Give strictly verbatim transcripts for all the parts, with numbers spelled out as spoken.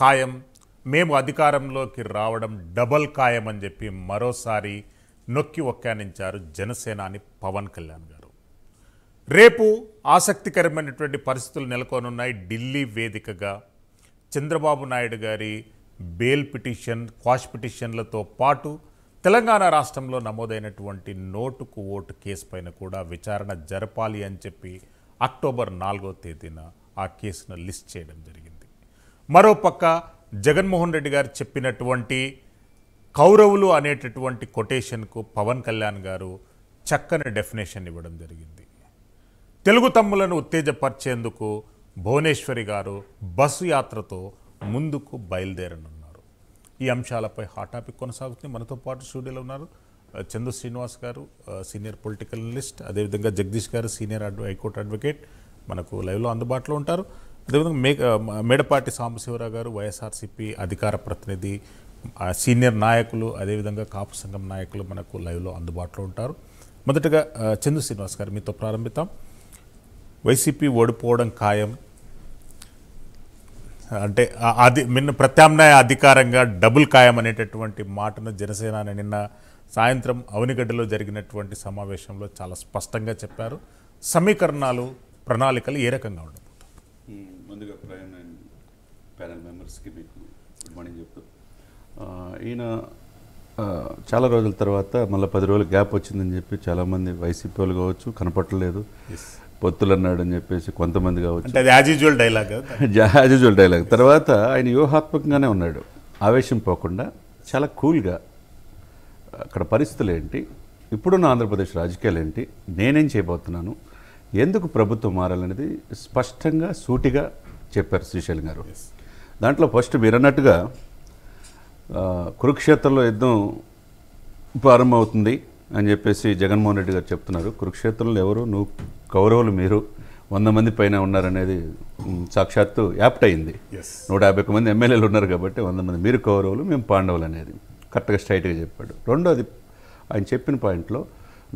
ఖాయం, మేము అధికారంలోకి రావడం డబల్ ఖాయం అని చెప్పి మరోసారి నొక్కి ఒక్కానించారు జనసేనాని పవన్ కళ్యాణ్ గారు. రేపు ఆసక్తికరమైనటువంటి పరిస్థితులు నెలకొనున్నాయి. ఢిల్లీ వేదికగా చంద్రబాబు నాయుడు గారి బెయిల్ పిటిషన్, క్వాష్ పిటిషన్లతో పాటు తెలంగాణ రాష్ట్రంలో నమోదైనటువంటి నోటుకు ఓటు కేసుపైన కూడా విచారణ జరపాలి అని చెప్పి అక్టోబర్ నాలుగో తేదీన ఆ కేసును లిస్ట్ చేయడం జరిగింది. మరోపక్క జగన్మోహన్ రెడ్డి గారు చెప్పినటువంటి కౌరవులు అనేటటువంటి కొటేషన్కు పవన్ కళ్యాణ్ గారు చక్కని డెఫినేషన్ ఇవ్వడం జరిగింది. తెలుగు తమ్ములను ఉత్తేజపరిచేందుకు భువనేశ్వరి గారు బస్సు యాత్రతో ముందుకు బయలుదేరనున్నారు. ఈ అంశాలపై హాట్ టాపిక్ కొనసాగుతుంది. మనతో పాటు స్టూడియోలో ఉన్నారు చందు శ్రీనివాస్ గారు, సీనియర్ పొలిటికల్ అనలిస్ట్, అదేవిధంగా జగదీష్ గారు, సీనియర్ అడ్వ హైకోర్టు అడ్వకేట్, మనకు లైవ్లో అందుబాటులో ఉంటారు. అదేవిధంగా మే మేడపాటి సాంబశివరావు గారు, వైఎస్ఆర్సీపీ అధికార ప్రతినిధి, సీనియర్ నాయకులు, అదేవిధంగా కాపు సంఘం నాయకులు మనకు లైవ్లో అందుబాటులో ఉంటారు. మొదటగా చందు శ్రీనివాస్ గారు, మీతో ప్రారంభిద్దాం. వైసీపీ ఓడిపోవడం ఖాయం, అంటే అది నిన్న ప్రత్యామ్నాయ అధికారంగా డబుల్ ఖాయం అనేటటువంటి మాటను జనసేన నిన్న సాయంత్రం అవనిగడ్డలో జరిగినటువంటి సమావేశంలో చాలా స్పష్టంగా చెప్పారు. సమీకరణాలు, ప్రణాళికలు ఏ రకంగా ఉండవు? ముందుగా ప్రయాణ ప్యానల్ మెంబర్స్కి మీకు గుడ్ మార్నింగ్ చెప్తూ, ఈయన చాలా రోజుల తర్వాత మళ్ళీ పది రోజులు గ్యాప్ వచ్చిందని చెప్పి చాలామంది వైసీపీ వాళ్ళు కావచ్చు కనపట్టలేదు, పొత్తులు అన్నాడు అని చెప్పేసి కొంతమంది కావచ్చు, as usual dialogue as usual dialogue తర్వాత ఆయన వ్యూహాత్మకంగానే ఉన్నాడు. ఆవేశం పోకుండా చాలా కూల్గా అక్కడ పరిస్థితులు ఏంటి, ఇప్పుడున్న ఆంధ్రప్రదేశ్ రాజకీయాలు ఏంటి, నేనేం చేయబోతున్నాను, ఎందుకు ప్రభుత్వం మారాలనేది స్పష్టంగా సూటిగా చెప్పారు శ్రీశైలం గారు. దాంట్లో ఫస్ట్ మీరు అన్నట్టుగా కురుక్షేత్రంలో యుద్ధం ప్రారంభమవుతుంది అని చెప్పేసి జగన్మోహన్ రెడ్డి గారు చెప్తున్నారు. కురుక్షేత్రంలో ఎవరు, నువ్వు కౌరవులు, మీరు వంద మంది పైన ఉన్నారనేది సాక్షాత్తు యాప్ట్ అయింది. నూట యాభై ఒక్క మంది ఎమ్మెల్యేలు ఉన్నారు కాబట్టి వంద మంది మీరు కౌరవులు, మేము పాండవులు అనేది కరెక్ట్గా స్ట్రైట్గా చెప్పాడు. రెండోది ఆయన చెప్పిన పాయింట్లో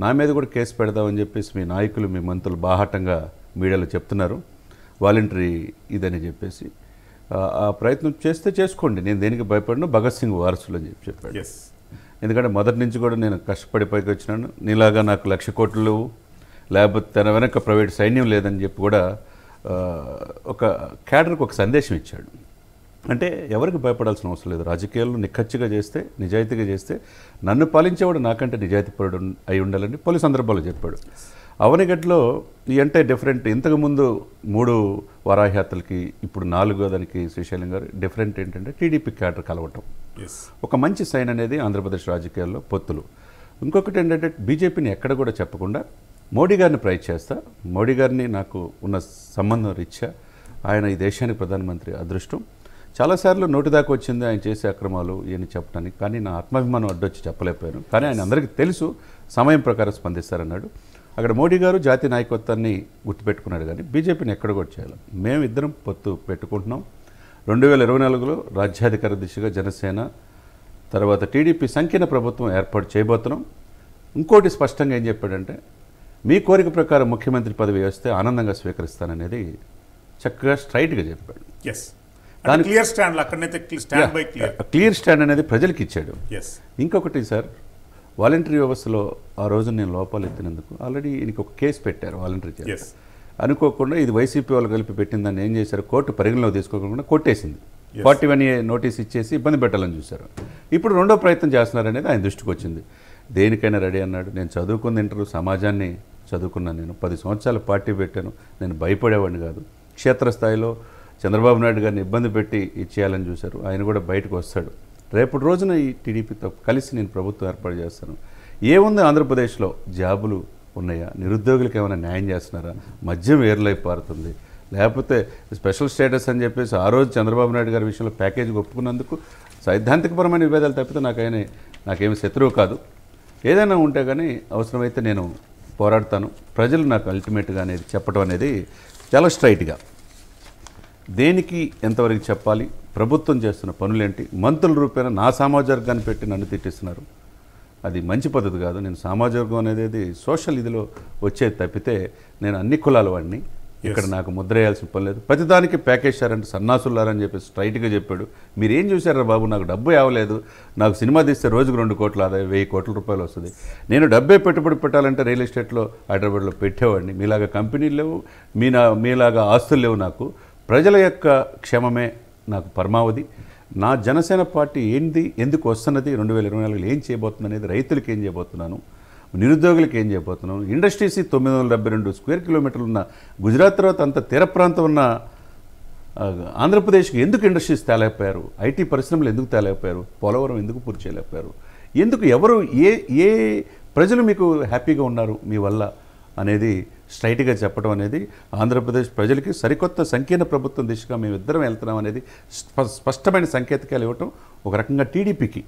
నా మీద కూడా కేసు పెడదామని చెప్పేసి మీ నాయకులు, మీ మంత్రులు బాహాటంగా మీడియాలో చెప్తున్నారు, వాలంటరీ ఇదని చెప్పేసి. ఆ ప్రయత్నం చేస్తే చేసుకోండి, నేను దేనికి భయపడను, భగత్ సింగ్ వారసులు అని చెప్పి చెప్పాడు. ఎందుకంటే మొదటి నుంచి కూడా నేను కష్టపడి పైకి వచ్చినాను, నీలాగా నాకు లక్ష కోట్లు లేకపోతే తన వెనక ప్రైవేట్ సైన్యం లేదని చెప్పి కూడా ఒక క్యాడర్కి ఒక సందేశం ఇచ్చాడు. అంటే ఎవరికి భయపడాల్సిన అవసరం లేదు, రాజకీయాలను నిఖచ్చిగా చేస్తే, నిజాయితీగా చేస్తే, నన్ను పాలించేవాడు నాకంటే నిజాయితీపరుడు అయి ఉండాలని పలు సందర్భాలు చెప్పాడు. అవనిగడ్డలో ఈ అంటే డిఫరెంట్, ఇంతకుముందు మూడు వారాహ్యాతలకి ఇప్పుడు నాలుగో దానికి శ్రీశైలం గారు డిఫరెంట్ ఏంటంటే టీడీపీ క్యాడర్ కలవటం ఒక మంచి సైన్ అనేది ఆంధ్రప్రదేశ్ రాజకీయాల్లో పొత్తులు. ఇంకొకటి ఏంటంటే బీజేపీని ఎక్కడ కూడా చెప్పకుండా మోడీ గారిని ప్రైజ్ చేస్తా, మోడీ గారిని నాకు ఉన్న సంబంధం రీత్యా ఆయన ఈ దేశానికి ప్రధానమంత్రి అదృష్టం, చాలాసార్లు నోటి దాకా వచ్చింది ఆయన చేసే అక్రమాలు ఇవన్నీ చెప్పడానికి, కానీ నా ఆత్మాభిమానం అడ్డొచ్చి చెప్పలేకపోయాను, కానీ ఆయన అందరికీ తెలుసు సమయం ప్రకారం స్పందిస్తారన్నాడు. అక్కడ మోడీ గారు జాతీయ నాయకత్వాన్ని గుర్తుపెట్టుకున్నాడు, కానీ బీజేపీని ఎక్కడ కూడా చేయాలి. మేము ఇద్దరం పొత్తు పెట్టుకుంటున్నాం. రెండు వేల ఇరవై నాలుగులో రాజ్యాధికార దిశగా జనసేన తర్వాత టీడీపీ సంకీర్ణ ప్రభుత్వం ఏర్పాటు చేయబోతున్నాం. ఇంకోటి స్పష్టంగా ఏం చెప్పాడంటే మీ కోరిక ప్రకారం ముఖ్యమంత్రి పదవి వస్తే ఆనందంగా స్వీకరిస్తాననేది చక్కగా స్ట్రైట్గా చెప్పాడు. ఎస్, క్లియర్ స్టాండ్, అక్కడైతే stand by clear, clear stand అనేది ప్రజలకు ఇచ్చాడు. ఇంకొకటి సార్, వాలంటరీ వ్యవస్థలో ఆ రోజు నేను లోపాలు ఎత్తినందుకు ఆల్రెడీ ఈయనకి ఒక కేసు పెట్టారు వాలంటరీ చేసి, అనుకోకుండా ఇది వైసీపీ వాళ్ళు కలిపి పెట్టిందని ఏం చేశారు, కోర్టు పరిగణలోకి తీసుకోకుండా కొట్టేసింది, ఫార్టీ వన్ ఏ నోటీస్ ఇచ్చేసి ఇబ్బంది పెట్టాలని చూశారు. ఇప్పుడు రెండో ప్రయత్నం చేస్తున్నారనేది ఆయన దృష్టికి వచ్చింది. దేనికైనా రెడీ అన్నాడు. నేను చదువుకున్న ఇంటరు సమాజాన్ని చదువుకున్నాను, నేను పది సంవత్సరాలు పార్టీ పెట్టాను, నేను భయపడేవాడిని కాదు. క్షేత్రస్థాయిలో చంద్రబాబు నాయుడు గారిని ఇబ్బంది పెట్టి ఇచ్చేయాలని చూశారు, ఆయన కూడా బయటకు వస్తాడు. రేపటి రోజున ఈ టీడీపీతో కలిసి నేను ప్రభుత్వం ఏర్పాటు చేస్తాను. ఏముంది ఆంధ్రప్రదేశ్లో, జాబులు ఉన్నాయా, నిరుద్యోగులకు ఏమైనా న్యాయం చేస్తున్నారా, మద్యం ఏర్లై పారుతుంది, లేకపోతే స్పెషల్ స్టేటస్ అని చెప్పేసి ఆ రోజు చంద్రబాబు నాయుడు గారి విషయంలో ప్యాకేజ్ ఒప్పుకున్నందుకు సైద్ధాంతికపరమైన విభేదాలు తప్పితే నాకైనా నాకేమి శత్రువు కాదు. ఏదైనా ఉంటే కానీ అవసరమైతే నేను పోరాడతాను, ప్రజలు నాకు అల్టిమేట్గా అనేది చెప్పడం అనేది చాలా స్ట్రైట్గా దేనికి ఎంతవరకు చెప్పాలి, ప్రభుత్వం చేస్తున్న పనులేంటి, మంత్రుల రూపేణ నా సామాజవర్గాన్ని పెట్టి నన్ను తిట్టిస్తున్నారు, అది మంచి పద్ధతి కాదు. నేను సామాజవర్గం అనేది సోషల్ ఇదిలో వచ్చేది తప్పితే నేను అన్ని కులాల వాడిని, ఇక్కడ నాకు ముద్ర వేయాల్సిన పని లేదు, ప్రతిదానికి ప్యాకేజ్ చేశారంటే సన్నాసులారని చెప్పి స్ట్రైట్గా చెప్పాడు. మీరేం చూశారా బాబు, నాకు డబ్బు ఇవ్వలేదు, నాకు సినిమా తీస్తే రోజుకు రెండు కోట్ల ఆదాయం వెయ్యి కోట్ల రూపాయలు వస్తుంది. నేను డబ్బే పెట్టుబడి పెట్టాలంటే రియల్ ఎస్టేట్లో హైదరాబాద్లో పెట్టేవాడిని. మీలాగా కంపెనీలు లేవు, మీ నా మీలాగా ఆస్తులు లేవు. నాకు ప్రజల యొక్క క్షేమమే నాకు పరమావధి. నా జనసేన పార్టీ ఏంది, ఎందుకు వస్తున్నది, రెండు వేల ఇరవై నాలుగులో ఏం చేయబోతుంది అనేది, రైతులకు ఏం చేయబోతున్నాను, నిరుద్యోగులకు ఏం చేయబోతున్నాను, ఇండస్ట్రీస్ తొమ్మిది వందల డెబ్బై రెండు స్క్వేర్ కిలోమీటర్లు ఉన్న గుజరాత్ తర్వాత అంత తీర ప్రాంతం ఉన్న ఆంధ్రప్రదేశ్కి ఎందుకు ఇండస్ట్రీస్ తేలేకపోయారు, ఐటీ పరిశ్రమలు ఎందుకు తేలేకపోయారు, పోలవరం ఎందుకు పూర్తి చేయలేకపోయారు, ఎందుకు ఎవరు ఏ ఏ ప్రజలు మీకు హ్యాపీగా ఉన్నారు మీ వల్ల అనేది స్ట్రైట్గా చెప్పడం అనేది ఆంధ్రప్రదేశ్ ప్రజలకి సరికొత్త సంకీర్ణ ప్రభుత్వం దిశగా మేము ఇద్దరం వెళ్తున్నాం అనేది స్పష్టమైన సంకేతకాలు ఇవ్వటం ఒక రకంగా టీడీపీకి,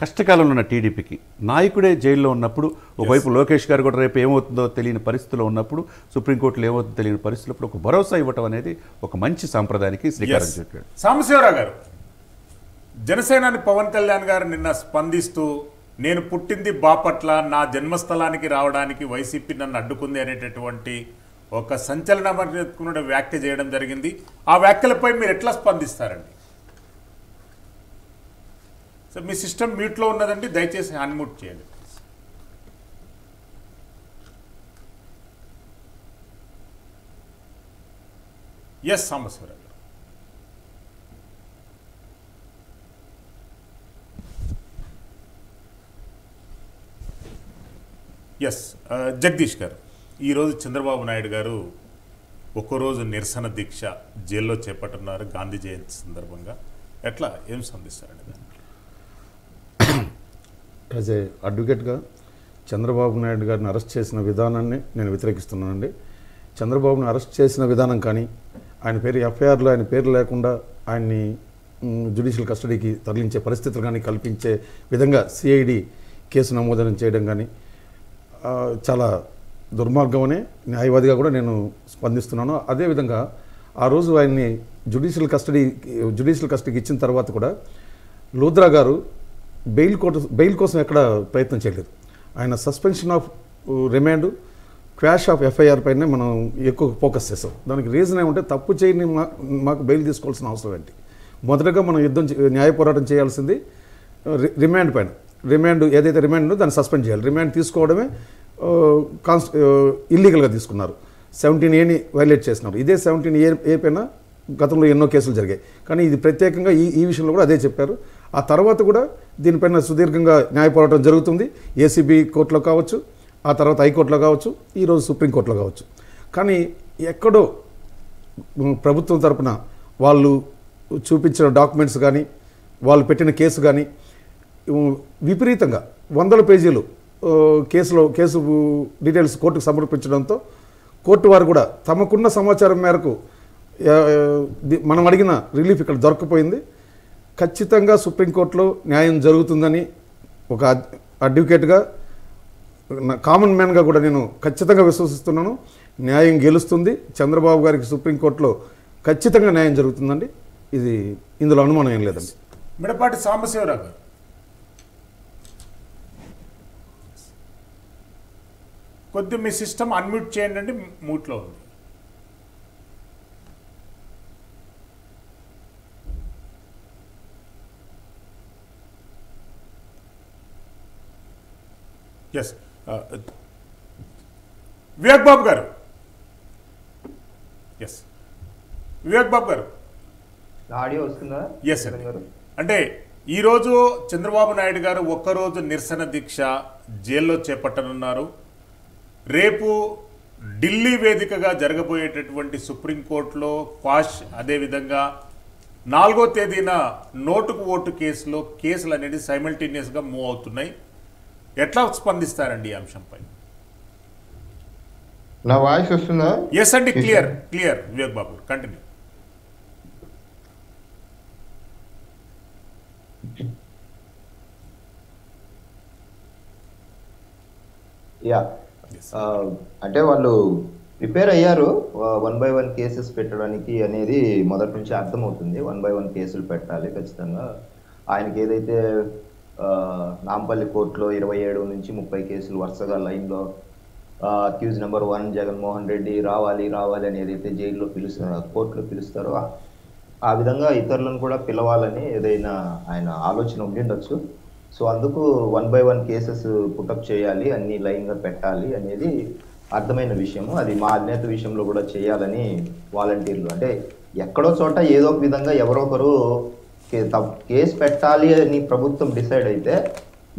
కష్టకాలంలో ఉన్న టీడీపీకి, నాయకుడే జైల్లో ఉన్నప్పుడు, ఒకవైపు లోకేష్ గారు కూడా రేపు ఏమవుతుందో తెలియని పరిస్థితుల్లో ఉన్నప్పుడు, సుప్రీంకోర్టులో ఏమవుతుందో తెలియని పరిస్థితులప్పుడు ఒక భరోసా ఇవ్వటం అనేది ఒక మంచి సాంప్రదాయానికి శ్రీకారం చుట్టాడు. సాంబశివరావు గారు, జనసేనాని పవన్ కళ్యాణ్ గారు నిన్న స్పందిస్తూ నేను పుట్టింది బాపట్ల, నా జన్మస్థలానికి రావడానికి వైసీపీ నన్ను అడ్డుకుంది అనేటటువంటి ఒక సంచలనమైన వ్యాఖ్య చేయడం జరిగింది. ఆ వ్యాఖ్యలపై మీరు ఎట్లా స్పందిస్తారండి? సో మీ సిస్టమ్ మ్యూట్లో ఉన్నదండి, దయచేసి అన్మ్యూట్ చేయండి. ఎస్ సాంబశివరావు. ఎస్ జగదీష్ గారు, ఈరోజు చంద్రబాబు నాయుడు గారు ఒక్కరోజు నిరసన దీక్ష జైల్లో చేపట్టున్నారు గాంధీ జయంతి సందర్భంగా. ఎట్లా ఏం సంధిస్తారండి దానికి? యాజ్ ఏ అడ్వకేట్గా చంద్రబాబు నాయుడు గారిని అరెస్ట్ చేసిన విధానాన్ని నేను వ్యతిరేకిస్తున్నానండి. చంద్రబాబుని అరెస్ట్ చేసిన విధానం కానీ, ఆయన పేరు ఎఫ్ఐఆర్లో ఆయన పేరు లేకుండా ఆయన్ని జ్యుడిషియల్ కస్టడీకి తరలించే పరిస్థితులు కానీ కల్పించే విధంగా సిఐడి కేసు నమోదనం చేయడం కానీ చాలా దుర్మార్గమనే న్యాయవాదిగా కూడా నేను స్పందిస్తున్నాను. అదేవిధంగా ఆ రోజు ఆయన్ని జ్యుడిషియల్ కస్టడీ జ్యుడిషియల్ కస్టడీకి ఇచ్చిన తర్వాత కూడా లూద్రా గారు బెయిల్ కోసం బెయిల్ కోసం ఎక్కడ ప్రయత్నం చేయలేదు. ఆయన suspension of remand, quash of FIR పైనే మనం ఎక్కువ ఫోకస్ చేస్తాం. దానికి రీజన్ ఏమంటే, తప్పు చేయని మాకు బెయిల్ తీసుకోవాల్సిన అవసరం ఏంటి? మొదటగా మనం యుద్ధం న్యాయ పోరాటం చేయాల్సింది రిమాండ్ పైన. రిమాండ్ ఏదైతే రిమాండ్ ఉందో దాన్ని సస్పెండ్ చేయాలి. రిమాండ్ తీసుకోవడమే కాన్స్ ఇల్లీగల్గా తీసుకున్నారు, సెవెంటీన్ ఏని వైలేట్ చేసినారు. ఇదే సెవెంటీన్ ఏ ఏ పైన గతంలో ఎన్నో కేసులు జరిగాయి, కానీ ఇది ప్రత్యేకంగా ఈ ఈ విషయంలో కూడా అదే చెప్పారు. ఆ తర్వాత కూడా దీనిపైన సుదీర్ఘంగా న్యాయ పోరాటం జరుగుతుంది, ఏసీబీ కోర్టులో కావచ్చు, ఆ తర్వాత హైకోర్టులో కావచ్చు, ఈరోజు సుప్రీంకోర్టులో కావచ్చు. కానీ ఎక్కడో ప్రభుత్వం తరపున వాళ్ళు చూపించిన డాక్యుమెంట్స్ కానీ, వాళ్ళు పెట్టిన కేసు కానీ విపరీతంగా వందల పేజీలు కేసులో కేసు డీటెయిల్స్ కోర్టుకు సమర్పించడంతో కోర్టు వారు కూడా తమకున్న సమాచారం మేరకు మనం అడిగిన రిలీఫ్ ఇక్కడ దొరకపోయింది. ఖచ్చితంగా సుప్రీంకోర్టులో న్యాయం జరుగుతుందని ఒక అడ్వకేట్గా, కామన్ మ్యాన్గా కూడా నేను ఖచ్చితంగా విశ్వసిస్తున్నాను. న్యాయం గెలుస్తుంది, చంద్రబాబు గారికి సుప్రీంకోర్టులో ఖచ్చితంగా న్యాయం జరుగుతుందండి, ఇది ఇందులో అనుమానం ఏం లేదండి. మిడపాటి సాంబశివరావు గారు. కొద్ది మీ సిస్టమ్ అన్మ్యూట్ చేయండి అండి, మూట్లో ఉంది. ఎస్ వివేక్ బాబు గారు. ఎస్ వివేక్ బాబు గారు, ఆడియో వస్తుందా? ఎస్ గారు, అంటే ఈరోజు చంద్రబాబు నాయుడు గారు ఒక్కరోజు నిరసన దీక్ష జైల్లో చేపట్టనున్నారు. రేపు ఢిల్లీ వేదికగా జరగబోయేటటువంటి సుప్రీంకోర్టులో క్వాష్, అదేవిధంగా నాలుగో తేదీన నోటుకు ఓటు కేసులో కేసులు అనేది సైమల్టేనియస్గా మూవ్ అవుతున్నాయి. ఎట్లా స్పందిస్తారండి ఈ అంశంపై? నా వాయిస్ వస్తుందా? ఎస్ అండి, clear clear Vivek Babu, continue. Yeah, అంటే వాళ్ళు ప్రిపేర్ అయ్యారు వన్ బై వన్ కేసెస్ పెట్టడానికి అనేది మొదటి నుంచి అర్థమవుతుంది. వన్ బై వన్ కేసులు పెట్టాలి ఖచ్చితంగా. ఆయనకి ఏదైతే నాంపల్లి కోర్టులో ఇరవై ఏడు నుంచి ముప్పై కేసులు వరుసగా లైన్లో accused number one Jagan Mohan Reddy Ravali Ravali అని ఏదైతే జైల్లో పిలుస్తారో కోర్టులో పిలుస్తారో ఆ విధంగా ఇతరులను కూడా పిలవాలని ఏదైనా ఆయన ఆలోచన ఉండిండొచ్చు. సో అందుకు one by one cases put up చేయాలి, అన్ని లైన్గా పెట్టాలి అనేది అర్థమైన విషయము. అది మా అధినేత విషయంలో కూడా చేయాలని వాలంటీర్లు అంటే ఎక్కడో చోట ఏదో ఒక విధంగా ఎవరొకరు కేసు పెట్టాలి అని ప్రభుత్వం డిసైడ్ అయితే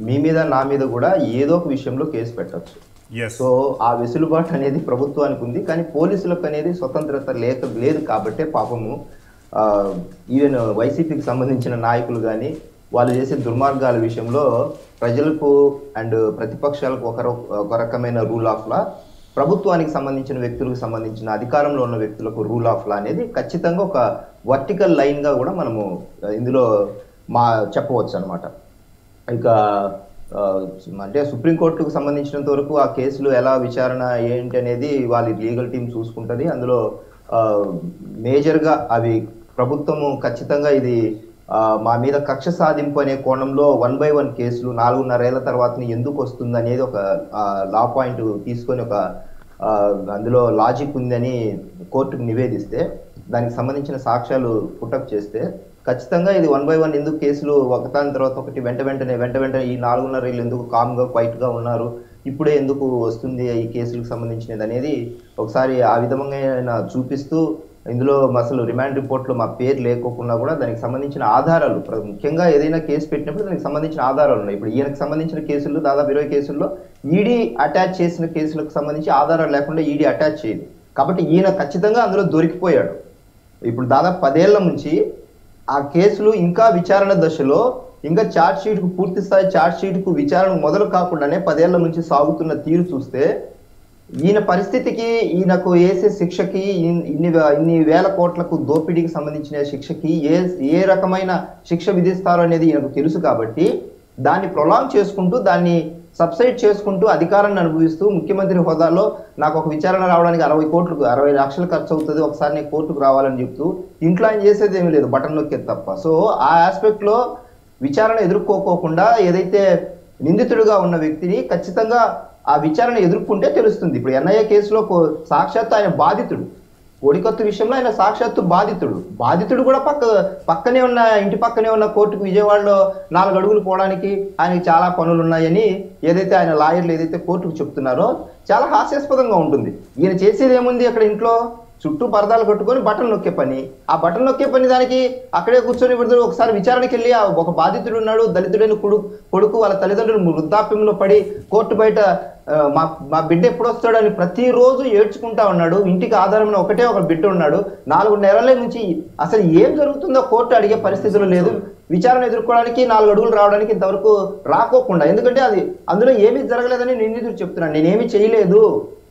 మీ మీద నా మీద కూడా ఏదో ఒక విషయంలో కేసు పెట్టచ్చు. సో ఆ వెసులుబాటు అనేది ప్రభుత్వానికి ఉంది, కానీ పోలీసులకు అనేది స్వతంత్రత లేక లేదు కాబట్టే పాపము ఈవెన్ వైసీపీకి సంబంధించిన నాయకులు కానీ వాళ్ళు చేసే దుర్మార్గాల విషయంలో ప్రజలకు అండ్ ప్రతిపక్షాలకు ఒక ఒక రకమైన రూల్ ఆఫ్ లా, ప్రభుత్వానికి సంబంధించిన వ్యక్తులకు సంబంధించిన అధికారంలో ఉన్న వ్యక్తులకు రూల్ ఆఫ్ లా అనేది ఖచ్చితంగా ఒక వర్టికల్ లైన్గా కూడా మనము ఇందులో మా చెప్పవచ్చు అనమాట. ఇక అంటే సుప్రీంకోర్టుకు సంబంధించినంత వరకు ఆ కేసులు ఎలా విచారణ ఏంటి అనేది వాళ్ళ లీగల్ టీం చూసుకుంటుంది. అందులో మేజర్గా అవి ప్రభుత్వము ఖచ్చితంగా ఇది మా మీద కక్ష సాధింపు అనే కోణంలో వన్ బై వన్ కేసులు నాలుగున్నరేళ్ల తర్వాత ఎందుకు వస్తుంది అనేది ఒక లా పాయింట్ తీసుకొని ఒక అందులో లాజిక్ ఉందని కోర్టుకు నివేదిస్తే దానికి సంబంధించిన సాక్ష్యాలు పుటప్ చేస్తే ఖచ్చితంగా ఇది వన్ బై వన్ ఎందుకు కేసులు ఒకదాని తర్వాత ఒకటి వెంట వెంటనే వెంట వెంటనే ఈ నాలుగున్నరేళ్ళు ఎందుకు కామ్గా క్వైట్గా ఉన్నారు, ఇప్పుడే ఎందుకు వస్తుంది ఈ కేసులకు సంబంధించినది అనేది ఒకసారి ఆ విధంగా చూపిస్తూ ఇందులో అసలు రిమాండ్ రిపోర్ట్లో మా పేరు లేకోకుండా కూడా దానికి సంబంధించిన ఆధారాలు ముఖ్యంగా ఏదైనా కేసు పెట్టినప్పుడు దానికి సంబంధించిన ఆధారాలు ఉన్నాయి. ఇప్పుడు ఈయనకు సంబంధించిన కేసుల్లో దాదాపు ఇరవై కేసుల్లో ఈడీ అటాచ్ చేసిన కేసులకు సంబంధించి ఆధారాలు లేకుండా ఈడీ అటాచ్ చేయదు కాబట్టి ఈయన ఖచ్చితంగా అందులో దొరికిపోయాడు. ఇప్పుడు దాదాపు పదేళ్ల నుంచి ఆ కేసులు ఇంకా విచారణ దశలో ఇంకా ఛార్జ్ షీట్కు పూర్తి స్థాయి ఛార్జ్ షీట్కు విచారణ మొదలు కాకుండానే పదేళ్ల నుంచి సాగుతున్న తీరు చూస్తే ఈయన పరిస్థితికి ఈయనకు వేసే శిక్షకి ఇన్ని ఇన్ని వేల కోట్లకు దోపిడీకి సంబంధించిన శిక్షకి ఏ ఏ రకమైన శిక్ష విధిస్తారు అనేది ఈయనకు తెలుసు కాబట్టి దాన్ని ప్రొలాంగ్ చేసుకుంటూ దాన్ని సబ్సైడ్ చేసుకుంటూ అధికారాన్ని అనుభవిస్తూ ముఖ్యమంత్రి హోదాలో నాకు ఒక విచారణ రావడానికి అరవై కోట్లకు అరవై లక్షలు ఖర్చు అవుతుంది, ఒకసారి నేను కోర్టుకు రావాలని చెప్తూ ఇంట్లో ఆయన చేసేది ఏమీ లేదు, బటన్ నొక్కేది తప్ప. సో ఆ ఆస్పెక్ట్లో విచారణ ఎదుర్కోకోకుండా ఏదైతే నిందితుడిగా ఉన్న వ్యక్తిని ఖచ్చితంగా ఆ విచారణ ఎదుర్కొంటే తెలుస్తుంది. ఇప్పుడు ఎన్ఐఏ కేసులో సాక్షాత్తు ఆయన బాధితుడు, కోడికత్తు విషయంలో ఆయన సాక్షాత్తు బాధితుడు బాధితుడు కూడా పక్క పక్కనే ఉన్న ఇంటి పక్కనే ఉన్న కోర్టుకు విజయవాడలో నాలుగు అడుగులు పోవడానికి ఆయనకి చాలా పనులు ఉన్నాయని ఏదైతే ఆయన లాయర్లు ఏదైతే కోర్టుకు చెప్తున్నారో చాలా హాస్యాస్పదంగా ఉంటుంది. ఈయన చేసేది ఏముంది, అక్కడ ఇంట్లో చుట్టూ పరదాలు కట్టుకొని బటన్ నొక్కే పని. ఆ బటన్ నొక్కే పని దానికి అక్కడే కూర్చొని పెడతారు. ఒకసారి విచారణకి వెళ్ళి ఒక బాధితుడు ఉన్నాడు, దళితుడైన కొడుకు కొడుకు వాళ్ళ తల్లిదండ్రులు వృద్ధాప్యంలో పడి కోర్టు బయట మా మా బిడ్డ ఎప్పుడు వస్తాడని ప్రతిరోజు ఏడ్చుకుంటా ఉన్నాడు. ఇంటికి ఆధారమైన ఒకటే ఒక బిడ్డ ఉన్నాడు. నాలుగు నెలల నుంచి అసలు ఏం జరుగుతుందో కోర్టు అడిగే పరిస్థితులు లేదు. విచారణ ఎదుర్కోవడానికి నాలుగు అడుగులు రావడానికి ఇంతవరకు రాకోకుండా, ఎందుకంటే అది అందులో ఏమీ జరగలేదని నిందితుడు చెప్తున్నాను, నేనేమి చేయలేదు,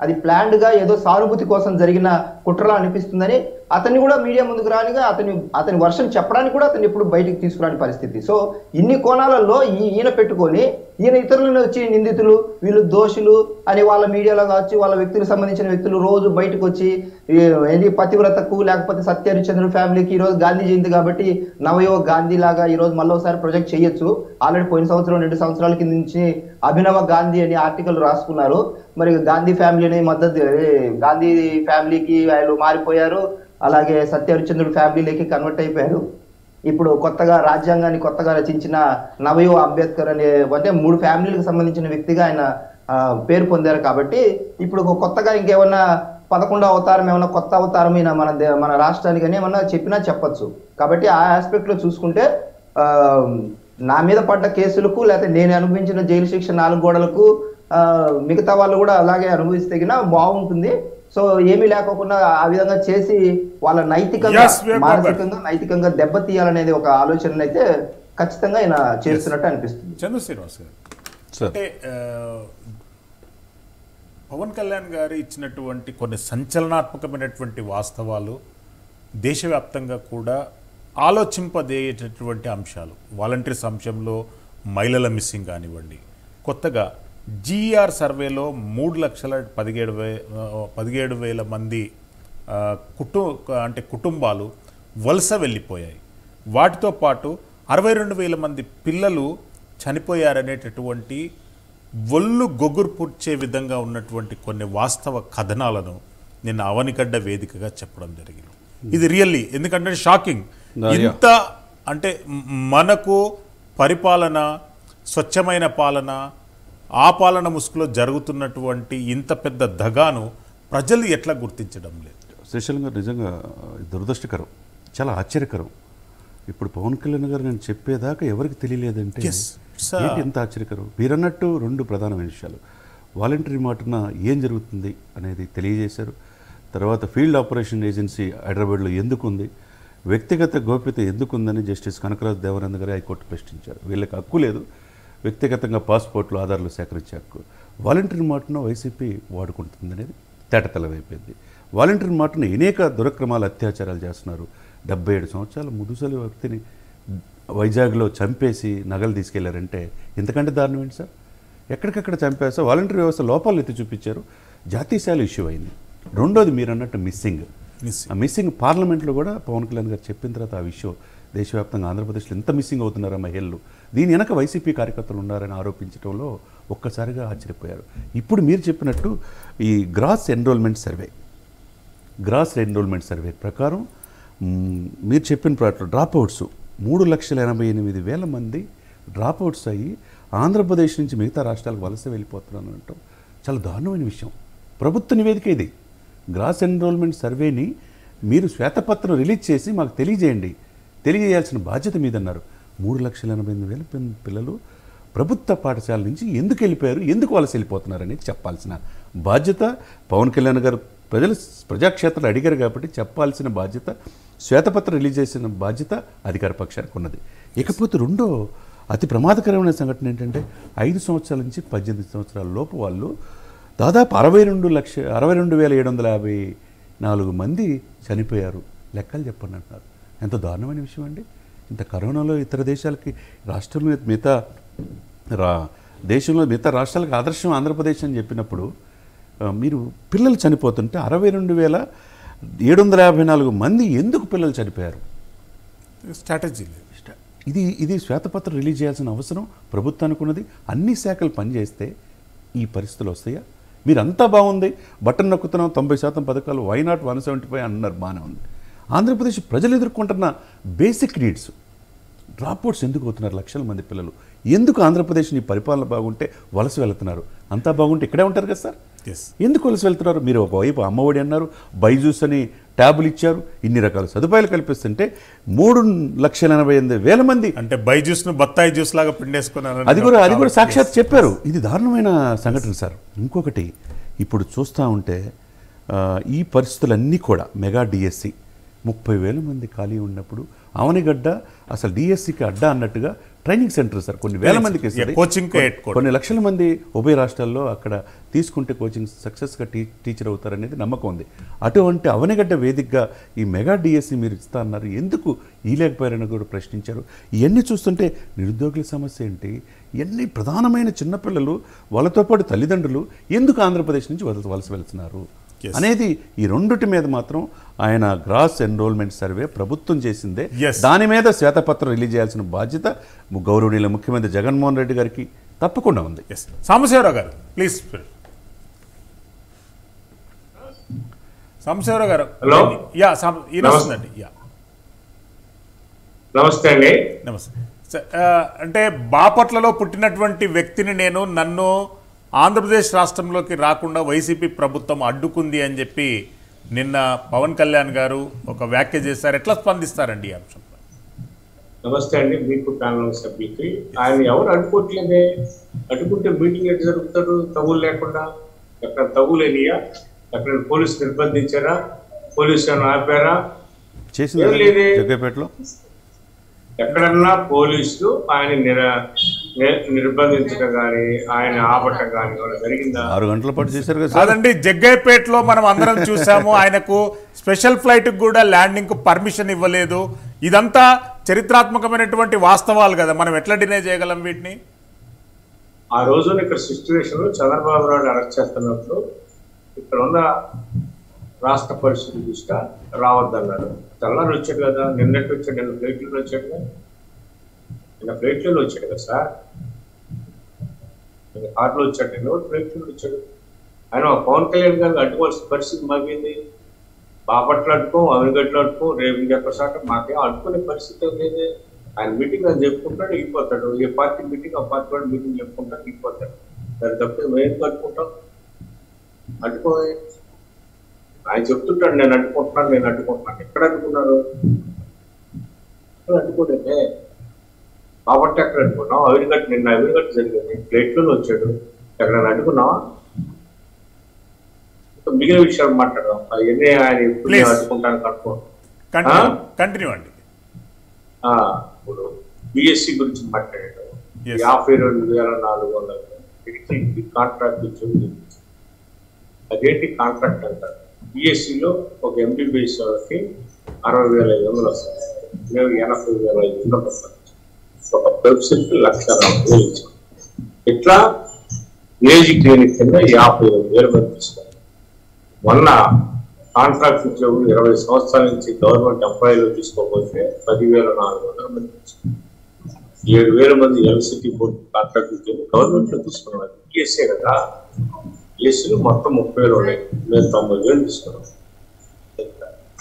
అది ప్లాన్డ్గా ఏదో సానుభూతి కోసం జరిగిన కుట్రలా అనిపిస్తుందని అతన్ని కూడా మీడియా ముందుకు రానిగా అతని అతని వర్షం చెప్పడానికి కూడా అతను ఎప్పుడు బయటికి తీసుకురాని పరిస్థితి. సో ఇన్ని కోణాలలో ఈ ఈయన పెట్టుకొని ఈయన ఇతరులను వచ్చి నిందితులు వీళ్ళు దోషులు అని వాళ్ళ మీడియాలో కావచ్చు వాళ్ళ వ్యక్తులకు సంబంధించిన వ్యక్తులు రోజు బయటకు వచ్చి పతివ్రతకు లేకపోతే సత్య హరిశ్చంద్ర ఫ్యామిలీకి ఈరోజు గాంధీ జయంతి కాబట్టి నవయో గాంధీ లాగా ఈరోజు మళ్ళీ ఒకసారి ప్రొజెక్ట్ చేయొచ్చు. ఆల్రెడీ పోయిన సంవత్సరం రెండు సంవత్సరాల కింద నుంచి అభినవ గాంధీ అని ఆర్టికల్ రాసుకున్నారు. మరి గాంధీ ఫ్యామిలీని మద్దతు గాంధీ ఫ్యామిలీకి వాళ్ళు మారిపోయారు, అలాగే సత్య హరిశ్చంద్రుడు ఫ్యామిలీలోకి కన్వర్ట్ అయిపోయారు. ఇప్పుడు కొత్తగా రాజ్యాంగాన్ని కొత్తగా రచించిన నవయో అంబేద్కర్ అనే అంటే మూడు ఫ్యామిలీలకు సంబంధించిన వ్యక్తిగా ఆయన పేరు పొందారు కాబట్టి ఇప్పుడు కొత్తగా ఇంకేమన్నా పదకొండో అవతారం ఏమన్నా కొత్త అవతారం అయినా మన మన రాష్ట్రానికి అని ఏమన్నా చెప్పినా చెప్పచ్చు. కాబట్టి ఆ ఆస్పెక్ట్లో చూసుకుంటే నా మీద పడ్డ కేసులకు లేకపోతే నేను అనుభవించిన జైలు శిక్ష నాలుగు గోడలకు మిగతా వాళ్ళు కూడా అలాగే అనుభవిస్తే గినా బాగుంటుంది. సో ఏమీ లేకోకుండా ఆ విధంగా చేసి వాళ్ళ నైతికంగా మానసికంగా నైతికంగా దెబ్బతీయాలనేది ఒక ఆలోచన అయితే ఖచ్చితంగా ఆయన చేస్తున్నట్టు అనిపిస్తుంది. చంద్రశ్రీనివాస్ గారు, అంటే పవన్ కళ్యాణ్ గారు ఇచ్చినటువంటి కొన్ని సంచలనాత్మకమైనటువంటి వాస్తవాలు దేశవ్యాప్తంగా కూడా ఆలోచింపదేటటువంటి అంశాలు, వాలంటీర్స్ అంశంలో మహిళల మిస్సింగ్ కానివ్వండి, కొత్తగా జిఆర్ సర్వేలో మూడు లక్షల పదిహేడు వే పదిహేడు వేల మంది కుటు అంటే కుటుంబాలు వలస వెళ్ళిపోయాయి, వాటితో పాటు అరవై రెండు వేల మంది పిల్లలు చనిపోయారనేటటువంటి ఒళ్ళు గొగ్గురు పూడ్చే విధంగా ఉన్నటువంటి కొన్ని వాస్తవ కథనాలను నిన్న అవనిగడ్డ వేదికగా చెప్పడం జరిగింది. ఇది రియల్లీ ఎందుకంటే షాకింగ్. ఇంత అంటే మనకు పరిపాలన, స్వచ్ఛమైన పాలన, ఆ పాలన ముసుగులో జరుగుతున్నటువంటి ఇంత పెద్ద దగాను ప్రజలు ఎట్లా గుర్తించడం లేదు? శ్రీశైలం గారు నిజంగా దురదృష్టకరం, చాలా ఆశ్చర్యకరం. ఇప్పుడు పవన్ కళ్యాణ్ గారు నేను చెప్పేదాకా ఎవరికి తెలియలేదంటే ఎంత ఆశ్చర్యకరం. మీరన్నట్టు రెండు ప్రధానమైన విషయాలు, వాలంటరీ మాటన ఏం జరుగుతుంది అనేది తెలియజేశారు. తర్వాత ఫీల్డ్ ఆపరేషన్ ఏజెన్సీ హైదరాబాద్లో ఎందుకు ఉంది, వ్యక్తిగత గోప్యత ఎందుకుందని జస్టిస్ కనకరాజు దేవానంద గారు హైకోర్టు ప్రశ్నించారు. వీళ్ళకి హక్కు లేదు వ్యక్తిగతంగా పాస్పోర్ట్లు ఆధార్లు సేకరించే హక్కు. వాలంటీర్ మాటను వైసీపీ వాడుకుంటుంది అనేది తేటతెల్లమైపోయింది. వాలంటీర్ మాటను అనేక దురక్రమాలు, అత్యాచారాలు చేస్తున్నారు. డెబ్బై ఏడు సంవత్సరాల ముదుసలి వ్యక్తిని వైజాగ్లో చంపేసి నగలు తీసుకెళ్లారంటే ఇంతకంటే దారుణం ఏంటి సార్? ఎక్కడికక్కడ చంపేస్తా వాలంటీర్ వ్యవస్థ లోపాలు ఎత్తి చూపించారు. జాతీయశాలు ఇష్యూ అయింది. రెండోది మీరు అన్నట్టు మిస్సింగ్, ఆ మిస్సింగ్ పార్లమెంట్లో కూడా పవన్ కళ్యాణ్ గారు చెప్పిన తర్వాత ఆ విషయం దేశవ్యాప్తంగా ఆంధ్రప్రదేశ్లో ఎంత మిస్సింగ్ అవుతున్నారా మహిళలు, దీని వెనక వైసీపీ కార్యకర్తలు ఉన్నారని ఆరోపించడంలో ఒక్కసారిగా ఆశ్చర్యపోయారు. ఇప్పుడు మీరు చెప్పినట్టు ఈ gross enrolment survey, gross enrolment survey ప్రకారం మీరు చెప్పిన ప్రకారం డ్రాప్అవుట్స్ మూడు లక్షల ఎనభై ఎనిమిది వేల మంది డ్రాప్అవుట్స్ అయ్యి ఆంధ్రప్రదేశ్ నుంచి మిగతా రాష్ట్రాలకు వలస వెళ్ళిపోతున్నాను అంటాం. చాలా దారుణమైన విషయం. ప్రభుత్వ నివేదిక ఇది. గ్రాస్ ఎన్రోల్మెంట్ సర్వేని మీరు శ్వేతపత్రం రిలీజ్ చేసి మాకు తెలియజేయండి, తెలియజేయాల్సిన బాధ్యత మీదన్నారు. మూడు లక్షల ఎనభై ఎనిమిది వేల పిల్లలు ప్రభుత్వ పాఠశాల నుంచి ఎందుకు వెళ్ళిపోయారు, ఎందుకు వలస వెళ్ళిపోతున్నారనేది చెప్పాల్సిన బాధ్యత పవన్ కళ్యాణ్ గారు ప్రజలు ప్రజాక్షేత్రాలు అడిగారు కాబట్టి చెప్పాల్సిన బాధ్యత, శ్వేతపత్రం రిలీజ్ చేసిన బాధ్యత అధికార పక్షానికి ఉన్నది. ఇకపోతే రెండో అతి ప్రమాదకరమైన సంఘటన ఏంటంటే ఐదు సంవత్సరాల నుంచి పద్దెనిమిది సంవత్సరాల లోపు వాళ్ళు దాదాపు అరవై రెండు లక్ష అరవై రెండు వేల ఏడు వందల యాభై నాలుగు మంది చనిపోయారు. లెక్కలు చెప్పండి అంటున్నారు. ఎంత దారుణమైన విషయం అండి. ఇంత కరోనాలో ఇతర దేశాలకి రాష్ట్రంలో మిగతా రా దేశంలో మిగతా రాష్ట్రాలకు ఆదర్శం ఆంధ్రప్రదేశ్ అని చెప్పినప్పుడు మీరు పిల్లలు చనిపోతుంటే అరవై రెండు వేల ఏడు వందల యాభై నాలుగు మంది ఎందుకు పిల్లలు చనిపోయారు? స్ట్రాటజీ ఇది ఇది శ్వేతపత్రం రిలీజ్ చేయాల్సిన అవసరం ప్రభుత్వానికి ఉన్నది. అన్ని శాఖలు పనిచేస్తే ఈ పరిస్థితులు వస్తాయా? మీరంతా బాగుంది, బటన్ నొక్కుతున్నాం, తొంభై శాతం పథకాలు, why not one seventy five అన్నారు, బాగానే ఉంది. ఆంధ్రప్రదేశ్ ప్రజలు ఎదుర్కొంటున్న బేసిక్ నీడ్స్, డ్రాప్అవుట్స్ ఎందుకు అవుతున్నారు? లక్షల మంది పిల్లలు ఎందుకు ఆంధ్రప్రదేశ్ నీ పరిపాలన బాగుంటే వలస వెళుతున్నారు? అంతా బాగుంటే ఇక్కడే ఉంటారు కదా సార్, ఎందుకు వలస వెళ్తున్నారు? మీరు ఒకవైపు అమ్మఒడి అన్నారు, బైజూస్ అని ట్యాబులు ఇచ్చారు, ఇన్ని రకాల సదుపాయాలు కల్పిస్తుంటే మూడు లక్షల ఎనభై ఎనిమిది వేల మంది అంటే బైజూస్ ను బత్తాయి జ్యూస్ లాగా పిండేసుకున్నారు. అది కూడా అది కూడా సాక్షాత్ చెప్పారు. ఇది దారుణమైన సంఘటన సార్. ఇంకొకటి ఇప్పుడు చూస్తూ ఉంటే ఈ పరిస్థితులన్నీ కూడా మెగా డిఎస్సి ముప్పై వేల మంది ఖాళీ ఉన్నప్పుడు అవనిగడ్డ అసలు డిఎస్సికి అడ్డా అన్నట్టుగా ట్రైనింగ్ సెంటర్ సార్ కొన్ని వేల మందికి కోచింగ్, కొన్ని లక్షల మంది ఉభయ రాష్ట్రాల్లో అక్కడ తీసుకుంటే కోచింగ్ సక్సెస్గా టీ టీచర్ అవుతారనేది నమ్మకం ఉంది. అటువంటి అవనిగడ్డ వేదికగా ఈ మెగా డిఎస్సి మీరు ఇస్తా అన్నారు, ఎందుకు ఇవ్వలేకపోయారని కూడా ప్రశ్నించారు. ఇవన్నీ చూస్తుంటే నిరుద్యోగుల సమస్య ఏంటి, ఇవన్నీ ప్రధానమైన చిన్నపిల్లలు, వాళ్ళతో పాటు తల్లిదండ్రులు ఎందుకు ఆంధ్రప్రదేశ్ నుంచి వలస వలస వెళ్తున్నారు అనేది, ఈ రెండుటి మీద మాత్రం ఆయన గ్రాస్ ఎన్రోల్మెంట్ సర్వే ప్రభుత్వం చేసిందే, దాని మీద శ్వేతపత్రం రిలీజ్ చేయాల్సిన బాధ్యత గౌరవనీయుల ముఖ్యమంత్రి జగన్మోహన్ రెడ్డి గారికి తప్పకుండా ఉంది. సాంబశివరావు గారు ప్లీజ్. సాంబశివరావు గారు నమస్తే అండి. నమస్తే. అంటే బాపట్లలో పుట్టినటువంటి వ్యక్తిని నేను నన్ను ఆంధ్రప్రదేశ్ రాష్ట్రంలోకి రాకుండా వైసీపీ ప్రభుత్వం అడ్డుకుంది అని చెప్పి నిన్న పవన్ కళ్యాణ్ గారు ఒక వ్యాఖ్య చేశారు. ఎట్లా స్పందిస్తారండి ఈ అంశంపై? నమస్తే అండి. మీకు కాంగ్రెస్ సభ్యులకి ఆయన ఎవరు అడ్డుకోవట్లేదే, అడ్డుకుంటే మీటింగ్ ఎట్లా జరుగుతారు? తగులు లేకుండా ఎక్కడ తగులు వెళ్ళియా, ఎక్కడ పోలీసు నిర్బంధించారా, పోలీసు ఏమైనా ఆపారా? జగ్గపేటలో ఎక్కడన్నా పోలీసులు ఆయన నిరా నిర్బంధించడం కానీ ఆయన ఆపటం కానీ జరిగిందా? ఆరు గంటల పాటు చేశారు కదా. కాదండి, జగ్గయ్యపేటలో మనం అందరం చూసాము, ఆయనకు స్పెషల్ ఫ్లైట్ కూడా ల్యాండింగ్ కు పర్మిషన్ ఇవ్వలేదు. ఇదంతా చరిత్రాత్మకమైనటువంటి వాస్తవాలు కదా, మనం ఎట్లా డినే చేయగలం వీటిని? ఆ రోజున ఇక్కడ సిచ్యువేషన్ చంద్రబాబు నాయుడు అరెస్ట్ చేస్తున్నప్పుడు ఇక్కడ ఉన్న రాష్ట్ర పరిస్థితి దృష్ట్యా రావద్దన్నాడు. తెల్లారు వచ్చాడు కదా, నిన్నటి వచ్చాడు, నిన్న ఫ్లైట్లో వచ్చాడు కదా, నిన్న ఫ్లైట్లలో వచ్చాడు కదా సార్. ఆటోలో వచ్చాడు, ఎవరు ప్రేక్షకుడు వచ్చాడు. ఆయన పవన్ కళ్యాణ్ గారికి అడ్డుకోవాల్సిన పరిస్థితి మాకేంది, బాపట్లు అట్టుకోం, అవినగడ్డలు అట్టుకోం, రేపు ఎక్కడ శాతం మాకే అడ్డుకునే పరిస్థితి ఏదైతే. ఆయన మీటింగ్ అని చెప్పుకుంటాడు ఇగిపోతాడు, ఏ పార్టీ మీటింగ్ ఆ పార్టీ వాళ్ళు మీటింగ్ చెప్పుకుంటాడు ఇగిపోతాడు. దాని తప్పితే మేము ఎందుకు అడ్డుకుంటాం? అడ్డుకో ఆయన చెప్తుంటాడు, నేను అడ్డుకుంటున్నాను నేను అడ్డుకుంటున్నాను ఎక్కడ అడ్డుకున్నారు? అడ్డుకోలేదే, బాపట్లు ఎక్కడ అడ్డుకున్నాం? అవినగట్టు నిన్న అవినగట్టు జరిగింది, ప్లేట్లోనే వచ్చాడు, ఎక్కడ అడ్డుకున్నావా? మిగిలిన విషయాలు మాట్లాడదాం, అవన్నీ ఆయన ఎప్పుడు అడ్డుకుంటాను కనుక్కో. ఇప్పుడు బిఎస్సి గురించి మాట్లాడాడు, యాభై రెండు వేల నాలుగు వందల కాంట్రాక్ట్ ఇచ్చింది, అదేంటి కాంట్రాక్ట్ అంటారు. బిఎస్సిలో ఒక ఎంబీబీఎస్ వాళ్ళకి అరవై వేల ఐదు వందలు వస్తాయి, మేము ఎనభై వేల ఐదు వందలు వస్తాయి, ఒక వెబ్సైట్ లక్ష నలభై వేలు ఇచ్చాం. ఇట్లా ఏజ్ క్లినిక్ కింద యాభై ఐదు వేల మంది తీసుకున్నాం. మొన్న కాంట్రాక్ట్ ఉద్యోగులు ఇరవై సంవత్సరాల నుంచి గవర్నమెంట్ ఎంప్లాయీలో తీసుకోకపోతే పదివేల నాలుగు వందల మంది తీసుకున్నారు, ఏడు వేల మంది ఎలక్ట్రిసిటీ బోర్డు కాంట్రాక్ట్ ఉద్యోగులు గవర్నమెంట్లో తీసుకున్నారు. ఏసీ కదా, ఏసీలు మొత్తం ముప్పై వేలు ఉన్నాయి, మేము తొంభై వేలు తీసుకున్నాం.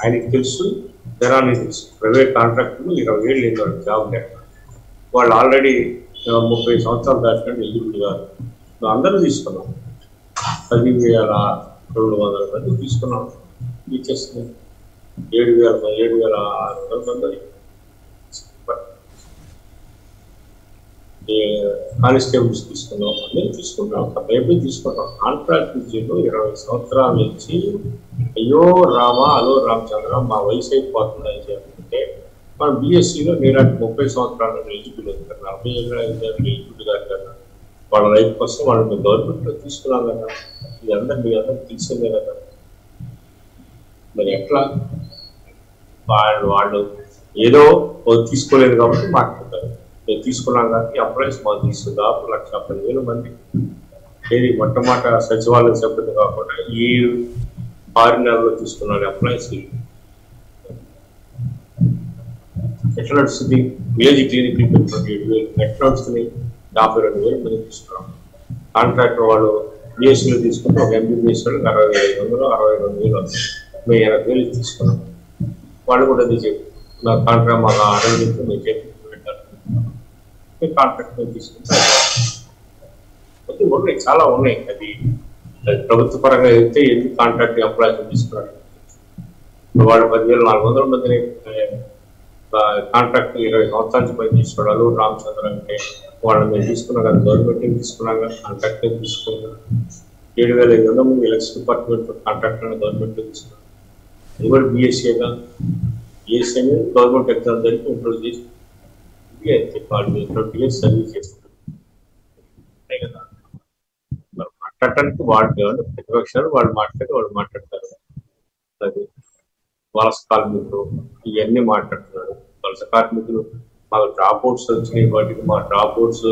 ఆయనకి తెలుసు, జనానికి తెలుసు, ప్రైవేట్ కాంట్రాక్టులు ఇరవై ఏళ్ళు లేదు వాళ్ళకి జాబ్ లేక, వాళ్ళు ఆల్రెడీ ముప్పై సంవత్సరాలు దాటినట్టు ఎలిజిబుల్ కాదు. అందరూ తీసుకున్నాం, పది వేల రెండు వందల మంది తీసుకున్నాం, ఇచ్చేస్తున్నాం. ఏడు వేల ఏడు వేల ఆరు వందల మంది కానిస్టేబుల్స్ తీసుకున్నాం, అన్నీ తీసుకున్నాం, ఒక బైబిల్ తీసుకున్నాం. కాంట్రాక్ట్ విద్యలో ఇరవై సంవత్సరాల నుంచి అయ్యో రామా అలో రామచంద్ర మా వయసు అయిపోతుంది అని చెప్పుకుంటే, మన బిఎస్సిలో నేను ముప్పై సంవత్సరాలు ఎలిజిబుల్ ఉంది కదా, నలభై ఏళ్ళ ఎలిజిబుల్ కాదు కదా, వాళ్ళ రైతు కోసం వాళ్ళని గవర్నమెంట్లో తీసుకున్నాం కదా, ఇదంతా మీ అందరికి తెలిసిందే కదా. మరి ఎట్లా వాళ్ళు వాళ్ళు ఏదో తీసుకోలేదు కాబట్టి మాట్లాడతారు, మేము తీసుకున్నాం కాబట్టి ఎంప్లాయీస్ మాకు తీసుకుని దాదాపు లక్ష పదివేల మంది ఏది మొట్టమొదట సచివాలయ సభ్యులు కాకుండా ఈ ఆరు నెలల్లో తీసుకున్నారు ఎంప్లాయీస్. ఎట్లా నడుస్తుంది? విలేజ్ క్లినిక్లు పెట్టుకుంటే ఏడు వేలు ఎట్లా నడుస్తున్నాయి? యాభై రెండు వేలు మంది తీసుకున్నాం. కాంట్రాక్టర్ వాళ్ళు బిఎస్సీలో తీసుకుంటే ఒక ఎంబీబీఎస్ వాళ్ళకి అరవై వేల ఐదు వందలు అరవై రెండు వేలు వస్తుంది, మేము ఎనభై వేలు తీసుకున్నాం. వాళ్ళు కూడా అది చెప్పి నా కాంట్రాక్ట్ మాకు ఆరోగ్యంతో మేము చెప్పి పెట్టాలి, కాంట్రాక్ట్ మేము తీసుకుంటాం. అయితే ఉన్నాయి, చాలా ఉన్నాయి. అది ప్రభుత్వ పరంగా అయితే ఎందుకు కాంట్రాక్ట్ ఎంప్లాయీస్ తీసుకున్నారు? వాళ్ళు పదివేల నాలుగు వందల మందిని కాంట్రాక్ట్ ఇరవై సంవత్సరాలు పని తీసుకోవడాలు రామచంద్ర అంటే వాళ్ళని మేము తీసుకున్నాం కదా, గవర్నమెంట్ తీసుకున్నాం కదా, కాంట్రాక్ట్ తీసుకున్నాం. ఏడు వేల ఐదు వందల మంది ఎలక్షన్ డిపార్ట్మెంట్ కాంట్రాక్ట్ గవర్నమెంట్ తీసుకున్నాం. అది కూడా బిఎస్సీగా, బిఎస్సీ అనేది గవర్నమెంట్ ఎగ్జామ్ జరిపి ఇంప్రూవ్ చేసి వాళ్ళు సర్వీస్ చేస్తున్నాయి కదా. మరి మాట్లాడటానికి వాళ్ళు కావాలి, ప్రతిపక్షాలు వాళ్ళు మాట్లాడి వాళ్ళు మాట్లాడతారు, అది వలస కార్మికులు ఇవన్నీ మాట్లాడుతున్నారు. వలస కార్మికులు మాకు డ్రాప్ అవుట్స్ వచ్చినాయి, వాటికి మా డ్రాప్ అవుట్స్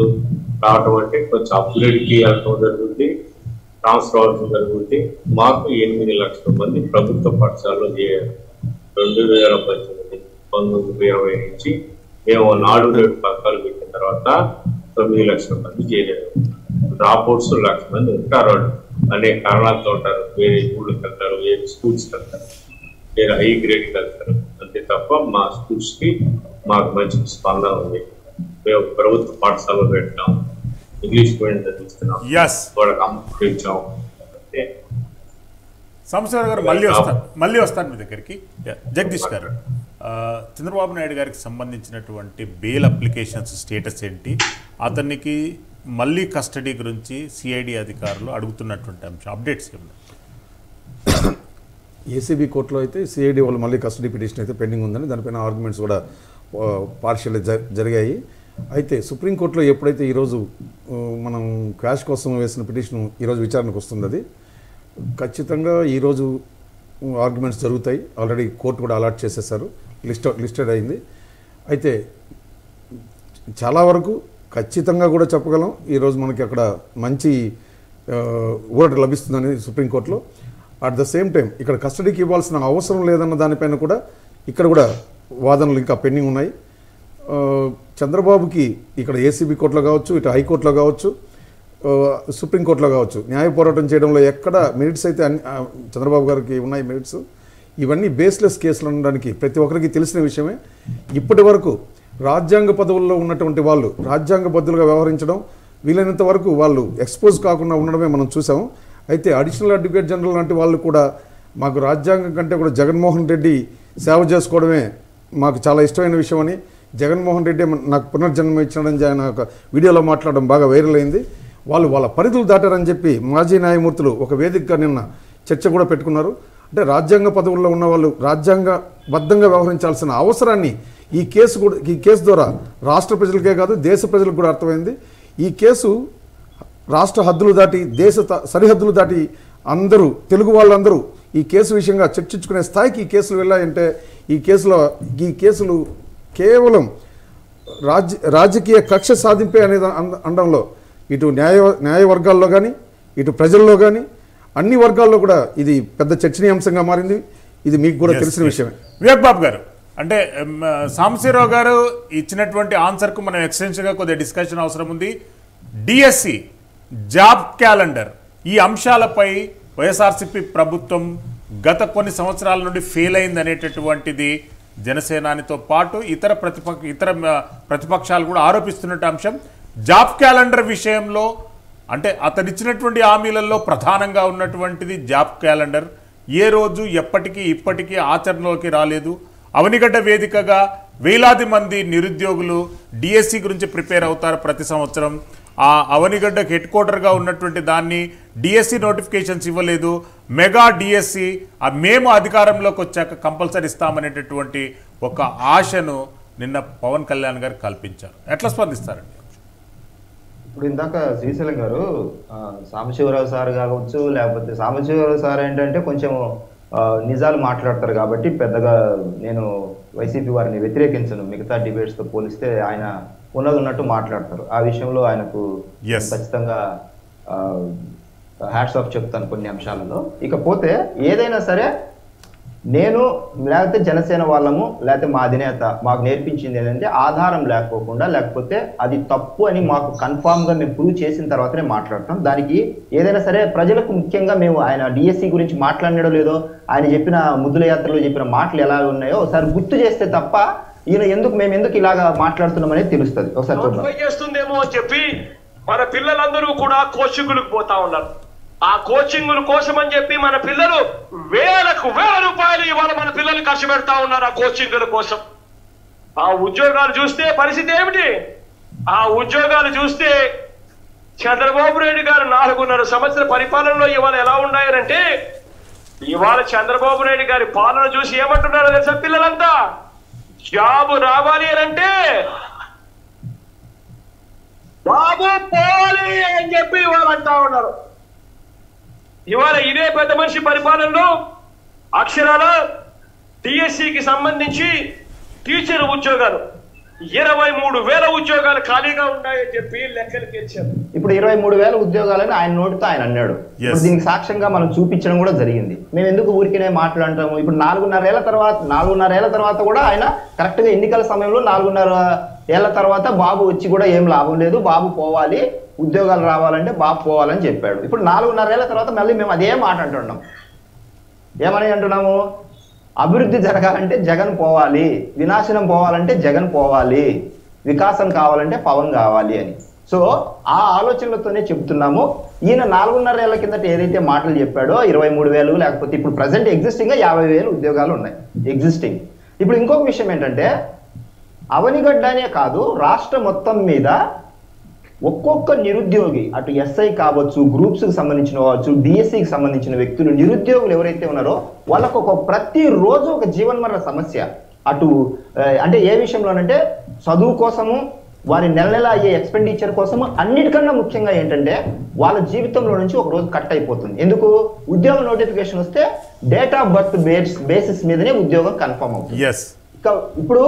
రావడం అంటే కొంచెం అప్గ్రేడ్కి వెళ్ళడం జరుగుతుంది, ట్రాన్స్ఫర్ అవడం జరుగుతుంది. మాకు ఎనిమిది లక్షల మంది ప్రభుత్వ పాఠశాలలో చేయాలి. రెండు వేల పద్దెనిమిది పంతొమ్మిది ఇరవై నుంచి మేము నాలుగు రెండు పథకాలు పెట్టిన తర్వాత తొమ్మిది లక్షల మంది చేయలేదు. డ్రాప్అవుట్స్ లక్ష మంది ఉంటారు, అనేక కారణాలతో ఉంటారు, వేరే ఊళ్ళకి వెళ్తారు, వేరే స్కూల్స్కి వెళ్తారు, వేరే హై గ్రేడ్కి వెళ్తారు. అంతే తప్ప మా స్కూల్స్కి మాకు మంచి స్పందన ఉంది. మేము ప్రభుత్వ పాఠశాలలో పెట్టాం, ఇంగ్లీష్ మీడియం చదివిస్తున్నాం, వాళ్ళకి అమౌంట్ ఇచ్చాం. అంటే సంసార్ గారు మళ్ళీ వస్తాను మళ్ళీ వస్తాను మీ దగ్గరికి. జగదీష్ గారు, చంద్రబాబు నాయుడు గారికి సంబంధించినటువంటి బెయిల్ అప్లికేషన్స్ స్టేటస్ ఏంటి? అతనికి మళ్ళీ కస్టడీ గురించి సిఐడి అధికారులు అడుగుతున్నటువంటి అంశం అప్డేట్స్ ఏమన్నా? ఏసీబీ కోర్టులో అయితే సిఐడి వాళ్ళు మళ్ళీ కస్టడీ పిటిషన్ అయితే పెండింగ్ ఉందని, దానిపైన ఆర్గ్యుమెంట్స్ కూడా పార్షియల్ జరిగాయి. అయితే సుప్రీంకోర్టులో ఎప్పుడైతే ఈరోజు మనం క్యాష్ కోసం వేసిన పిటిషన్ ఈరోజు విచారణకు వస్తున్నది, ఖచ్చితంగా ఈరోజు ఆర్గ్యుమెంట్స్ జరుగుతాయి. ఆల్రెడీ కోర్టు కూడా అలాట్ చేసేసారు, లిస్ట్ లిస్టెడ్ అయింది. అయితే చాలా వరకు ఖచ్చితంగా కూడా చెప్పగలం, ఈరోజు మనకి అక్కడ మంచి ఓటర్ లభిస్తుందని సుప్రీంకోర్టులో. అట్ ద సేమ్ టైం ఇక్కడ కస్టడీకి ఇవ్వాల్సిన అవసరం లేదన్న దానిపైన కూడా ఇక్కడ కూడా వాదనలు ఇంకా పెండింగ్ ఉన్నాయి. చంద్రబాబుకి ఇక్కడ ఏసీబీ కోర్టులో కావచ్చు, ఇటు హైకోర్టులో కావచ్చు, Supreme Court lo kaవచ్చు న్యాయ పోరాటం చేయడంలో ఎక్కడ మెరిట్స్ అయితే చంద్రబాబు గారికి ఉన్నాయి మెరిట్స్ ఇవన్నీ బేస్లెస్ కేసులు ఉండడానికి ప్రతి ఒక్కరికి తెలిసిన విషయమే ఇప్పటివరకు రాజ్యాంగ పదవుల్లో ఉన్నటువంటి వాళ్ళు రాజ్యాంగ బద్ధులుగా వ్యవహరించడం వీలైనంత వరకు వాళ్ళు ఎక్స్‌పోజ్ కాకుండా ఉండడమే మనం చూసాం అయితే అడిషనల్ అడ్వకేట్ జనరల్ లాంటి వాళ్ళు కూడా మాకు రాజ్యాంగం కంటే కూడా జగన్ మోహన్ రెడ్డి సేవ చేసుకోవడమే మాకు చాలా ఇష్టమైన విషయం అని జగన్ మోహన్ రెడ్డి నాకు పునర్జన్మ ఇచ్చాడని ఆయన ఒక వీడియోలో మాట్లాడడం బాగా వైరల్ అయింది వాళ్ళు వాళ్ళ పరిధులు దాటారని చెప్పి మాజీ న్యాయమూర్తులు ఒక వేదికగా నిన్న చర్చ కూడా పెట్టుకున్నారు అంటే రాజ్యాంగ పదవుల్లో ఉన్న వాళ్ళు రాజ్యాంగబద్ధంగా వ్యవహరించాల్సిన అవసరాన్ని ఈ కేసు కూడా ఈ కేసు ద్వారా రాష్ట్ర ప్రజలకే కాదు దేశ ప్రజలకు కూడా అర్థమైంది ఈ కేసు రాష్ట్ర హద్దులు దాటి దేశ సరిహద్దులు దాటి అందరూ తెలుగు వాళ్ళందరూ ఈ కేసు విషయంగా చర్చించుకునే స్థాయికి ఈ కేసులు వెళ్ళాయంటే ఈ కేసులో ఈ కేసులు కేవలం రాజ రాజకీయ కక్ష సాధింపే అనే అండంలో ఇటు న్యాయ న్యాయ వర్గాల్లో కానీ ఇటు ప్రజల్లో కానీ అన్ని వర్గాల్లో కూడా ఇది పెద్ద చర్చనీయాంశంగా మారింది ఇది మీకు కూడా తెలిసిన విషయమే వివేక్ బాబు గారు అంటే సాంశీరావు గారు ఇచ్చినటువంటి ఆన్సర్కు మనం ఎక్స్టెన్షన్గా కొద్దిగా డిస్కషన్ అవసరం ఉంది డిఎస్సి జాబ్ క్యాలెండర్ ఈ అంశాలపై వైఎస్ఆర్సీపీ ప్రభుత్వం గత కొన్ని సంవత్సరాల నుండి ఫెయిల్ అయింది అనేటటువంటిది జనసేనానితో పాటు ఇతర ప్రతిపక్ష ఇతర ప్రతిపక్షాలు కూడా ఆరోపిస్తున్నట్టు అంశం జాబ్ క్యాలెండర్ విషయంలో అంటే అతనిచ్చినటువంటి హామీలలో ప్రధానంగా ఉన్నటువంటిది జాబ్ క్యాలెండర్ ఏ రోజు ఎప్పటికీ ఇప్పటికీ ఆచరణలోకి రాలేదు అవనిగడ్డ వేదికగా వేలాది మంది నిరుద్యోగులు డిఎస్సి గురించి ప్రిపేర్ అవుతారు ప్రతి సంవత్సరం ఆ అవనిగడ్డ హెడ్ క్వార్టర్గా ఉన్నటువంటి దాన్ని డిఎస్సి నోటిఫికేషన్స్ ఇవ్వలేదు మెగా డిఎస్సి ఆ మేము అధికారంలోకి వచ్చాక కంపల్సరీ ఇస్తామనేటటువంటి ఒక ఆశను నిన్న పవన్ కళ్యాణ్ గారు కల్పించారు ఎట్లా స్పందిస్తారండి ఇప్పుడు ఇందాక శ్రీశైలం గారు సాంబశివరావు సార్ కావచ్చు లేకపోతే సాంబశివరావు సార్ ఏంటంటే కొంచెం నిజాలు మాట్లాడతారు కాబట్టి పెద్దగా నేను వైసీపీ వారిని వ్యతిరేకించను మిగతా డిబేట్స్తో పోలిస్తే ఆయన ఉన్నది ఉన్నట్టు మాట్లాడతారు ఆ విషయంలో ఆయనకు ఖచ్చితంగా హ్యాట్స్ ఆఫ్ చెప్తాను కొన్ని అంశాలలో ఇకపోతే ఏదైనా సరే నేను లేకపోతే జనసేన వాళ్ళము లేకపోతే మా అధినేత మాకు నేర్పించింది ఏంటంటే ఆధారం లేకపోకుండా లేకపోతే అది తప్పు అని మాకు కన్ఫామ్గా మేము ప్రూవ్ చేసిన తర్వాతనే మాట్లాడతాం దానికి ఏదైనా సరే ప్రజలకు ముఖ్యంగా మేము ఆయన డిఎస్సి గురించి మాట్లాడడం లేదో ఆయన చెప్పిన ముద్దుల యాత్రలో చెప్పిన మాటలు ఎలా ఉన్నాయో ఒకసారి గుర్తు చేస్తే తప్ప ఈయన ఎందుకు మేము ఎందుకు ఇలాగా మాట్లాడుతున్నాం అనేది తెలుస్తుంది ఒకసారి చూద్దాం చెప్పి మన పిల్లలందరూ కూడా కోచింగులకు పోతా ఉన్నారు ఆ కోచింగుల కోసం అని చెప్పి మన పిల్లలు వేలకు వేల రూపాయలు ఇవాళ మన పిల్లలు ఖర్చు పెడతా ఉన్నారు ఆ కోచింగుల కోసం ఆ ఉద్యోగాలు చూస్తే పరిస్థితి ఏమిటి ఆ ఉద్యోగాలు చూస్తే చంద్రబాబు నాయుడు గారు నాలుగున్నర సంవత్సర పరిపాలనలో ఇవాళ ఎలా ఉన్నాయనంటే ఇవాళ చంద్రబాబు నాయుడు గారి పాలన చూసి ఏమంటున్నారో తెలుసా పిల్లలంతా జాబు రావాలి అనంటే బాబు పోవాలి అని చెప్పి వాళ్ళు అంటా ఉన్నారు ఇవాళ ఇదే పెద్ద మనిషి పరిపాలనలో అక్షరాల డిఎస్సికి సంబంధించి టీచర్ ఉద్యోగాలు ఇరవై మూడు వేల ఉద్యోగాలు ఖాళీగా ఉన్నాయని చెప్పి లెక్కలు తెచ్చారు ఇప్పుడు ఇరవై మూడు వేల ఉద్యోగాలని ఆయన నోటితో ఆయన అన్నాడు దీనికి సాక్ష్యంగా మనం చూపించడం కూడా జరిగింది మేము ఎందుకు ఊరికినే మాట్లాడతాము ఇప్పుడు నాలుగున్నరేళ్ల తర్వాత నాలుగున్నరేళ్ల తర్వాత కూడా ఆయన కరెక్ట్ గా ఎన్నికల సమయంలో నాలుగున్నర ఏళ్ల తర్వాత బాబు వచ్చి కూడా ఏం లాభం లేదు బాబు పోవాలి ఉద్యోగాలు రావాలంటే బాబు పోవాలని చెప్పాడు ఇప్పుడు నాలుగున్నరేళ్ల తర్వాత మళ్ళీ మేము అదే మాట అంటున్నాం ఏమని అంటున్నాము అభివృద్ధి జరగాలంటే జగన్ పోవాలి వినాశనం పోవాలంటే జగన్ పోవాలి వికాసం కావాలంటే పవన్ కావాలి అని సో ఆ ఆలోచనలతోనే చెప్తున్నాము ఈయన నాలుగున్నర ఏళ్ల కిందట ఏదైతే మాటలు చెప్పాడో ఇరవై మూడు వేలు లేకపోతే ఇప్పుడు ప్రజెంట్ ఎగ్జిస్టింగ్ గా యాభై వేలు ఉద్యోగాలు ఉన్నాయి ఎగ్జిస్టింగ్ ఇప్పుడు ఇంకొక విషయం ఏంటంటే అవనిగడ్డనే కాదు రాష్ట్రం మొత్తం మీద ఒక్కొక్క నిరుద్యోగి అటు ఎస్ఐ కావచ్చు గ్రూప్స్ కి సంబంధించిన కావచ్చు డిఎస్సికి సంబంధించిన వ్యక్తులు నిరుద్యోగులు ఎవరైతే ఉన్నారో వాళ్ళకు ఒక ప్రతి రోజు ఒక జీవనమరణ సమస్య అటు అంటే ఏ విషయంలోనంటే చదువు కోసము వారి నెల నెల అయ్యే ఎక్స్పెండిచర్ కోసము అన్నిటికన్నా ముఖ్యంగా ఏంటంటే వాళ్ళ జీవితంలో నుంచి ఒక రోజు కట్ అయిపోతుంది ఎందుకు ఉద్యోగ నోటిఫికేషన్ వస్తే date of birth base basis మీదనే ఉద్యోగం కన్ఫర్మ్ అవుతుంది ఇక ఇప్పుడు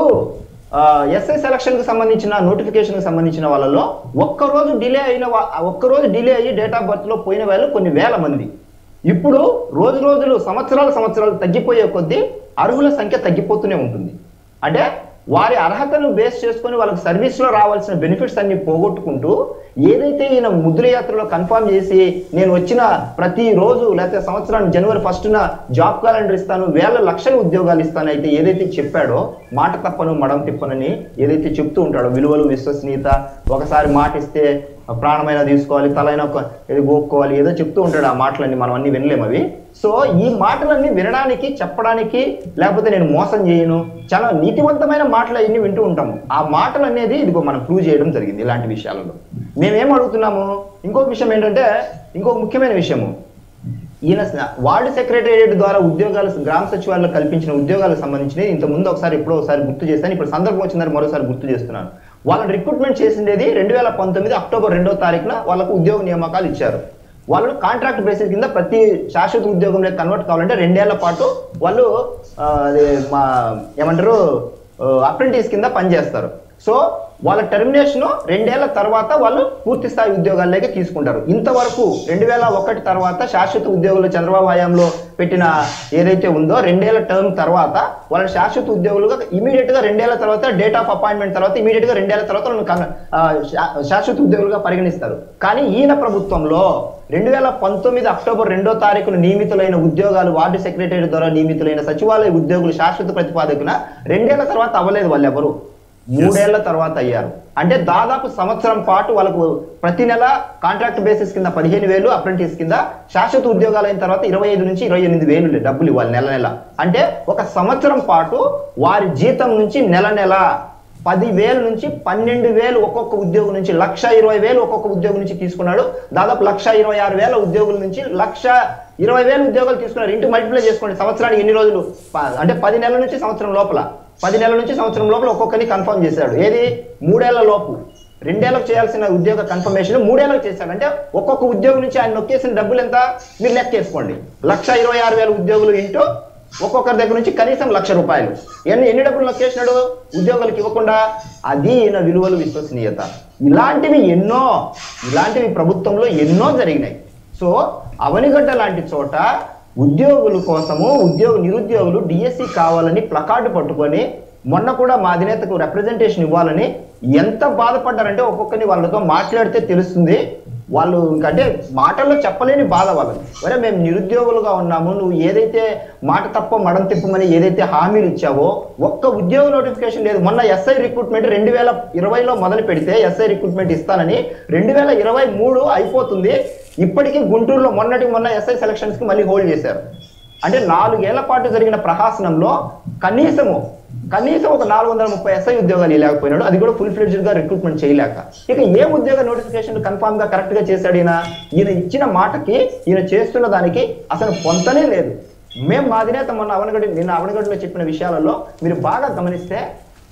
ఎస్ఐ సెలక్షన్ కి సంబంధించిన నోటిఫికేషన్ కి సంబంధించిన వాళ్ళలో ఒక్కరోజు డిలే అయిన ఒక్కరోజు డిలే అయ్యి డేట్ ఆఫ్ బర్త్ లో పోయిన వాళ్ళు కొన్ని వేల మంది ఇప్పుడు రోజు రోజులు సంవత్సరాలు సంవత్సరాలు తగ్గిపోయే కొద్దీ అర్హుల సంఖ్య తగ్గిపోతూనే ఉంటుంది అంటే వారి అర్హతను బేస్ చేసుకొని వాళ్ళకి సర్వీస్లో రావాల్సిన బెనిఫిట్స్ అన్ని పోగొట్టుకుంటూ ఏదైతే ఈయన ముద్ర యాత్రలో కన్ఫర్మ్ చేసి నేను వచ్చిన ప్రతి రోజు లేకపోతే సంవత్సరానికి జనవరి ఫస్ట్న జాబ్ క్యాలెండర్ ఇస్తాను, వేల లక్షల ఉద్యోగాలు ఇస్తాను అయితే ఏదైతే చెప్పాడో మాట తప్పను మడం తిప్పనని ఏదైతే చెప్తూ ఉంటాడో, విలువలు విశ్వసనీయత, ఒకసారి మాట ఇస్తే ప్రాణమైనా తీసుకోవాలి, తలైనా ఇది గోక్కోవాలి ఏదో చెప్తూ ఉంటాడు. ఆ మాటలన్నీ మనం అన్ని వినలేము అవి. సో ఈ మాటలన్నీ వినడానికి, చెప్పడానికి, లేకపోతే నేను మోసం చేయను, చాలా నీతివంతమైన మాటలు అన్ని వింటూ ఉంటాము. ఆ మాటలు అనేది ఇదిగో మనం ప్రూవ్ చేయడం జరిగింది. ఇలాంటి విషయాలలో మేమేం అడుగుతున్నాము, ఇంకొక విషయం ఏంటంటే, ఇంకొక ముఖ్యమైన విషయము, ఈయన వార్డు సెక్రటేరియట్ ద్వారా ఉద్యోగాలు, గ్రామ సచివాలయాలకు కల్పించిన ఉద్యోగాలకు సంబంధించినవి ఇంతకుముందు ఒకసారి ఎప్పుడో ఒకసారి గుర్తు చేస్తాను, ఇప్పుడు సందర్భం వచ్చిందని మరోసారి గుర్తు చేస్తున్నాను. వాళ్ళని రిక్రూట్మెంట్ చేసిండేది రెండు వేల పంతొమ్మిది అక్టోబర్ రెండో తారీఖున వాళ్ళకు ఉద్యోగ నియామకాలు ఇచ్చారు. వాళ్ళు కాంట్రాక్ట్ బేసిస్ కింద ప్రతి శాశ్వత ఉద్యోగంలో కన్వర్ట్ కావాలంటే రెండేళ్ల పాటు వాళ్ళు అది మా ఏమంటారు అప్రెంటిస్ కింద పనిచేస్తారు. సో వాళ్ళ టెర్మినేషన్ రెండేళ్ల తర్వాత వాళ్ళు పూర్తి స్థాయి ఉద్యోగాల్లోకి తీసుకుంటారు. ఇంతవరకు రెండు వేల ఒకటి తర్వాత శాశ్వత ఉద్యోగులు చంద్రబాబు హయాంలో పెట్టిన ఏదైతే ఉందో రెండేళ్ల టర్మ్ తర్వాత వాళ్ళ శాశ్వత ఉద్యోగులుగా ఇమీడియట్ గా రెండేళ్ల తర్వాత డేట్ ఆఫ్ అపాయింట్మెంట్ తర్వాత ఇమీడియట్ గా రెండేళ్ల తర్వాత వాళ్ళని శాశ్వత ఉద్యోగులుగా పరిగణిస్తారు. కానీ ఈయన ప్రభుత్వంలో రెండు వేల పంతొమ్మిది అక్టోబర్ రెండో తారీఖున నియమితులైన ఉద్యోగాలు, వార్డు సెక్రటరీ ద్వారా నియమితులైన సచివాలయ ఉద్యోగులు శాశ్వత ప్రతిపాదకున రెండేళ్ల తర్వాత అవ్వలేదు, వాళ్ళు ఎవరు మూడేళ్ల తర్వాత అయ్యారు. అంటే దాదాపు సంవత్సరం పాటు వాళ్ళకు ప్రతి నెల కాంట్రాక్ట్ బేసిస్ కింద పదిహేను వేలు అప్రెంటిస్ కింద శాశ్వత ఉద్యోగాలు అయిన తర్వాత ఇరవై ఐదు నుంచి ఇరవై ఎనిమిది వేలు డబ్బులు ఇవ్వాలి నెల నెల. అంటే ఒక సంవత్సరం పాటు వారి జీతం నుంచి నెల నెల పది వేలు నుంచి పన్నెండు వేలు ఒక్కొక్క ఉద్యోగం నుంచి, లక్ష ఇరవై వేలు ఒక్కొక్క ఉద్యోగం నుంచి తీసుకున్నాడు. దాదాపు లక్ష ఇరవై ఆరు వేల ఉద్యోగుల నుంచి లక్ష ఇరవై వేలు ఉద్యోగాలు తీసుకున్నారు. ఇంటి మల్టిప్లై చేసుకోండి సంవత్సరానికి ఎన్ని రోజులు అంటే పది నెలల నుంచి సంవత్సరం లోపల పది నెలల నుంచి సంవత్సరం లోపల ఒక్కొక్కరిని కన్ఫర్మ్ చేశాడు. ఏది మూడేళ్ల లోపు రెండేళ్లకు చేయాల్సిన ఉద్యోగ కన్ఫర్మేషన్ మూడేళ్లకు చేశాడు. అంటే ఒక్కొక్క ఉద్యోగం నుంచి ఆయన నొక్కేసిన డబ్బులు ఎంత మీరు లెక్క చేసుకోండి, లక్ష ఇరవై ఆరు వేల ఉద్యోగులు ఇంటూ ఒక్కొక్కరి దగ్గర నుంచి కనీసం లక్ష రూపాయలు ఎన్ని ఎన్ని డబ్బులు నొక్కేసినాడు ఉద్యోగులకు ఇవ్వకుండా. అది ఈయన విలువలు విశ్వసనీయత. ఇలాంటివి ఎన్నో, ఇలాంటివి ప్రభుత్వంలో ఎన్నో జరిగినాయి. సో అవనిగడ్డ లాంటి చోట ఉద్యోగుల కోసము ఉద్యోగ నిరుద్యోగులు డిఎస్సి కావాలని ప్లకార్డు పట్టుకొని మొన్న కూడా మా అధినేతకు రిప్రజెంటేషన్ ఇవ్వాలని ఎంత బాధపడ్డారంటే ఒక్కొక్కరిని వాళ్ళతో మాట్లాడితే తెలుస్తుంది. వాళ్ళు ఇంకంటే మాటల్లో చెప్పలేని బాధ వాళ్ళని. మరి మేము నిరుద్యోగులుగా ఉన్నాము, నువ్వు ఏదైతే మాట తప్ప మడం తిప్పమని ఏదైతే హామీలు ఇచ్చావో ఒక్క ఉద్యోగ నోటిఫికేషన్ లేదు. మొన్న ఎస్ఐ రిక్రూట్మెంట్ రెండు వేల ఇరవైలో మొదలు పెడితే ఎస్ఐ రిక్రూట్మెంట్ ఇస్తానని రెండు వేల ఇరవై మూడు అయిపోతుంది, ఇప్పటికీ గుంటూరులో మొన్నటి మొన్న ఎస్ఐ సెలక్షన్స్కి మళ్ళీ హోల్డ్ చేశారు. అంటే నాలుగేళ్ల పాటు జరిగిన ప్రహసనంలో కనీసము కనీసం ఒక నాలుగు వందల ముప్పై ఎస్ఐ ఉద్యోగాలు ఇవ్వలేకపోయినాడు, అది కూడా ఫుల్ ఫ్లెడ్జ్డ్ గా రిక్రూట్మెంట్ చేయలేక. ఇక ఏ ఉద్యోగ నోటిఫికేషన్ కన్ఫామ్ గా కరెక్ట్ గా చేశాడు ఈయన? ఈయన ఇచ్చిన మాటకి ఈయన చేస్తున్న దానికి అసలు పొంతనే లేదు. మేము మా అధినేత మొన్న అవనగడ్డ నిన్న అవనగడ్డలో చెప్పిన విషయాలలో మీరు బాగా గమనిస్తే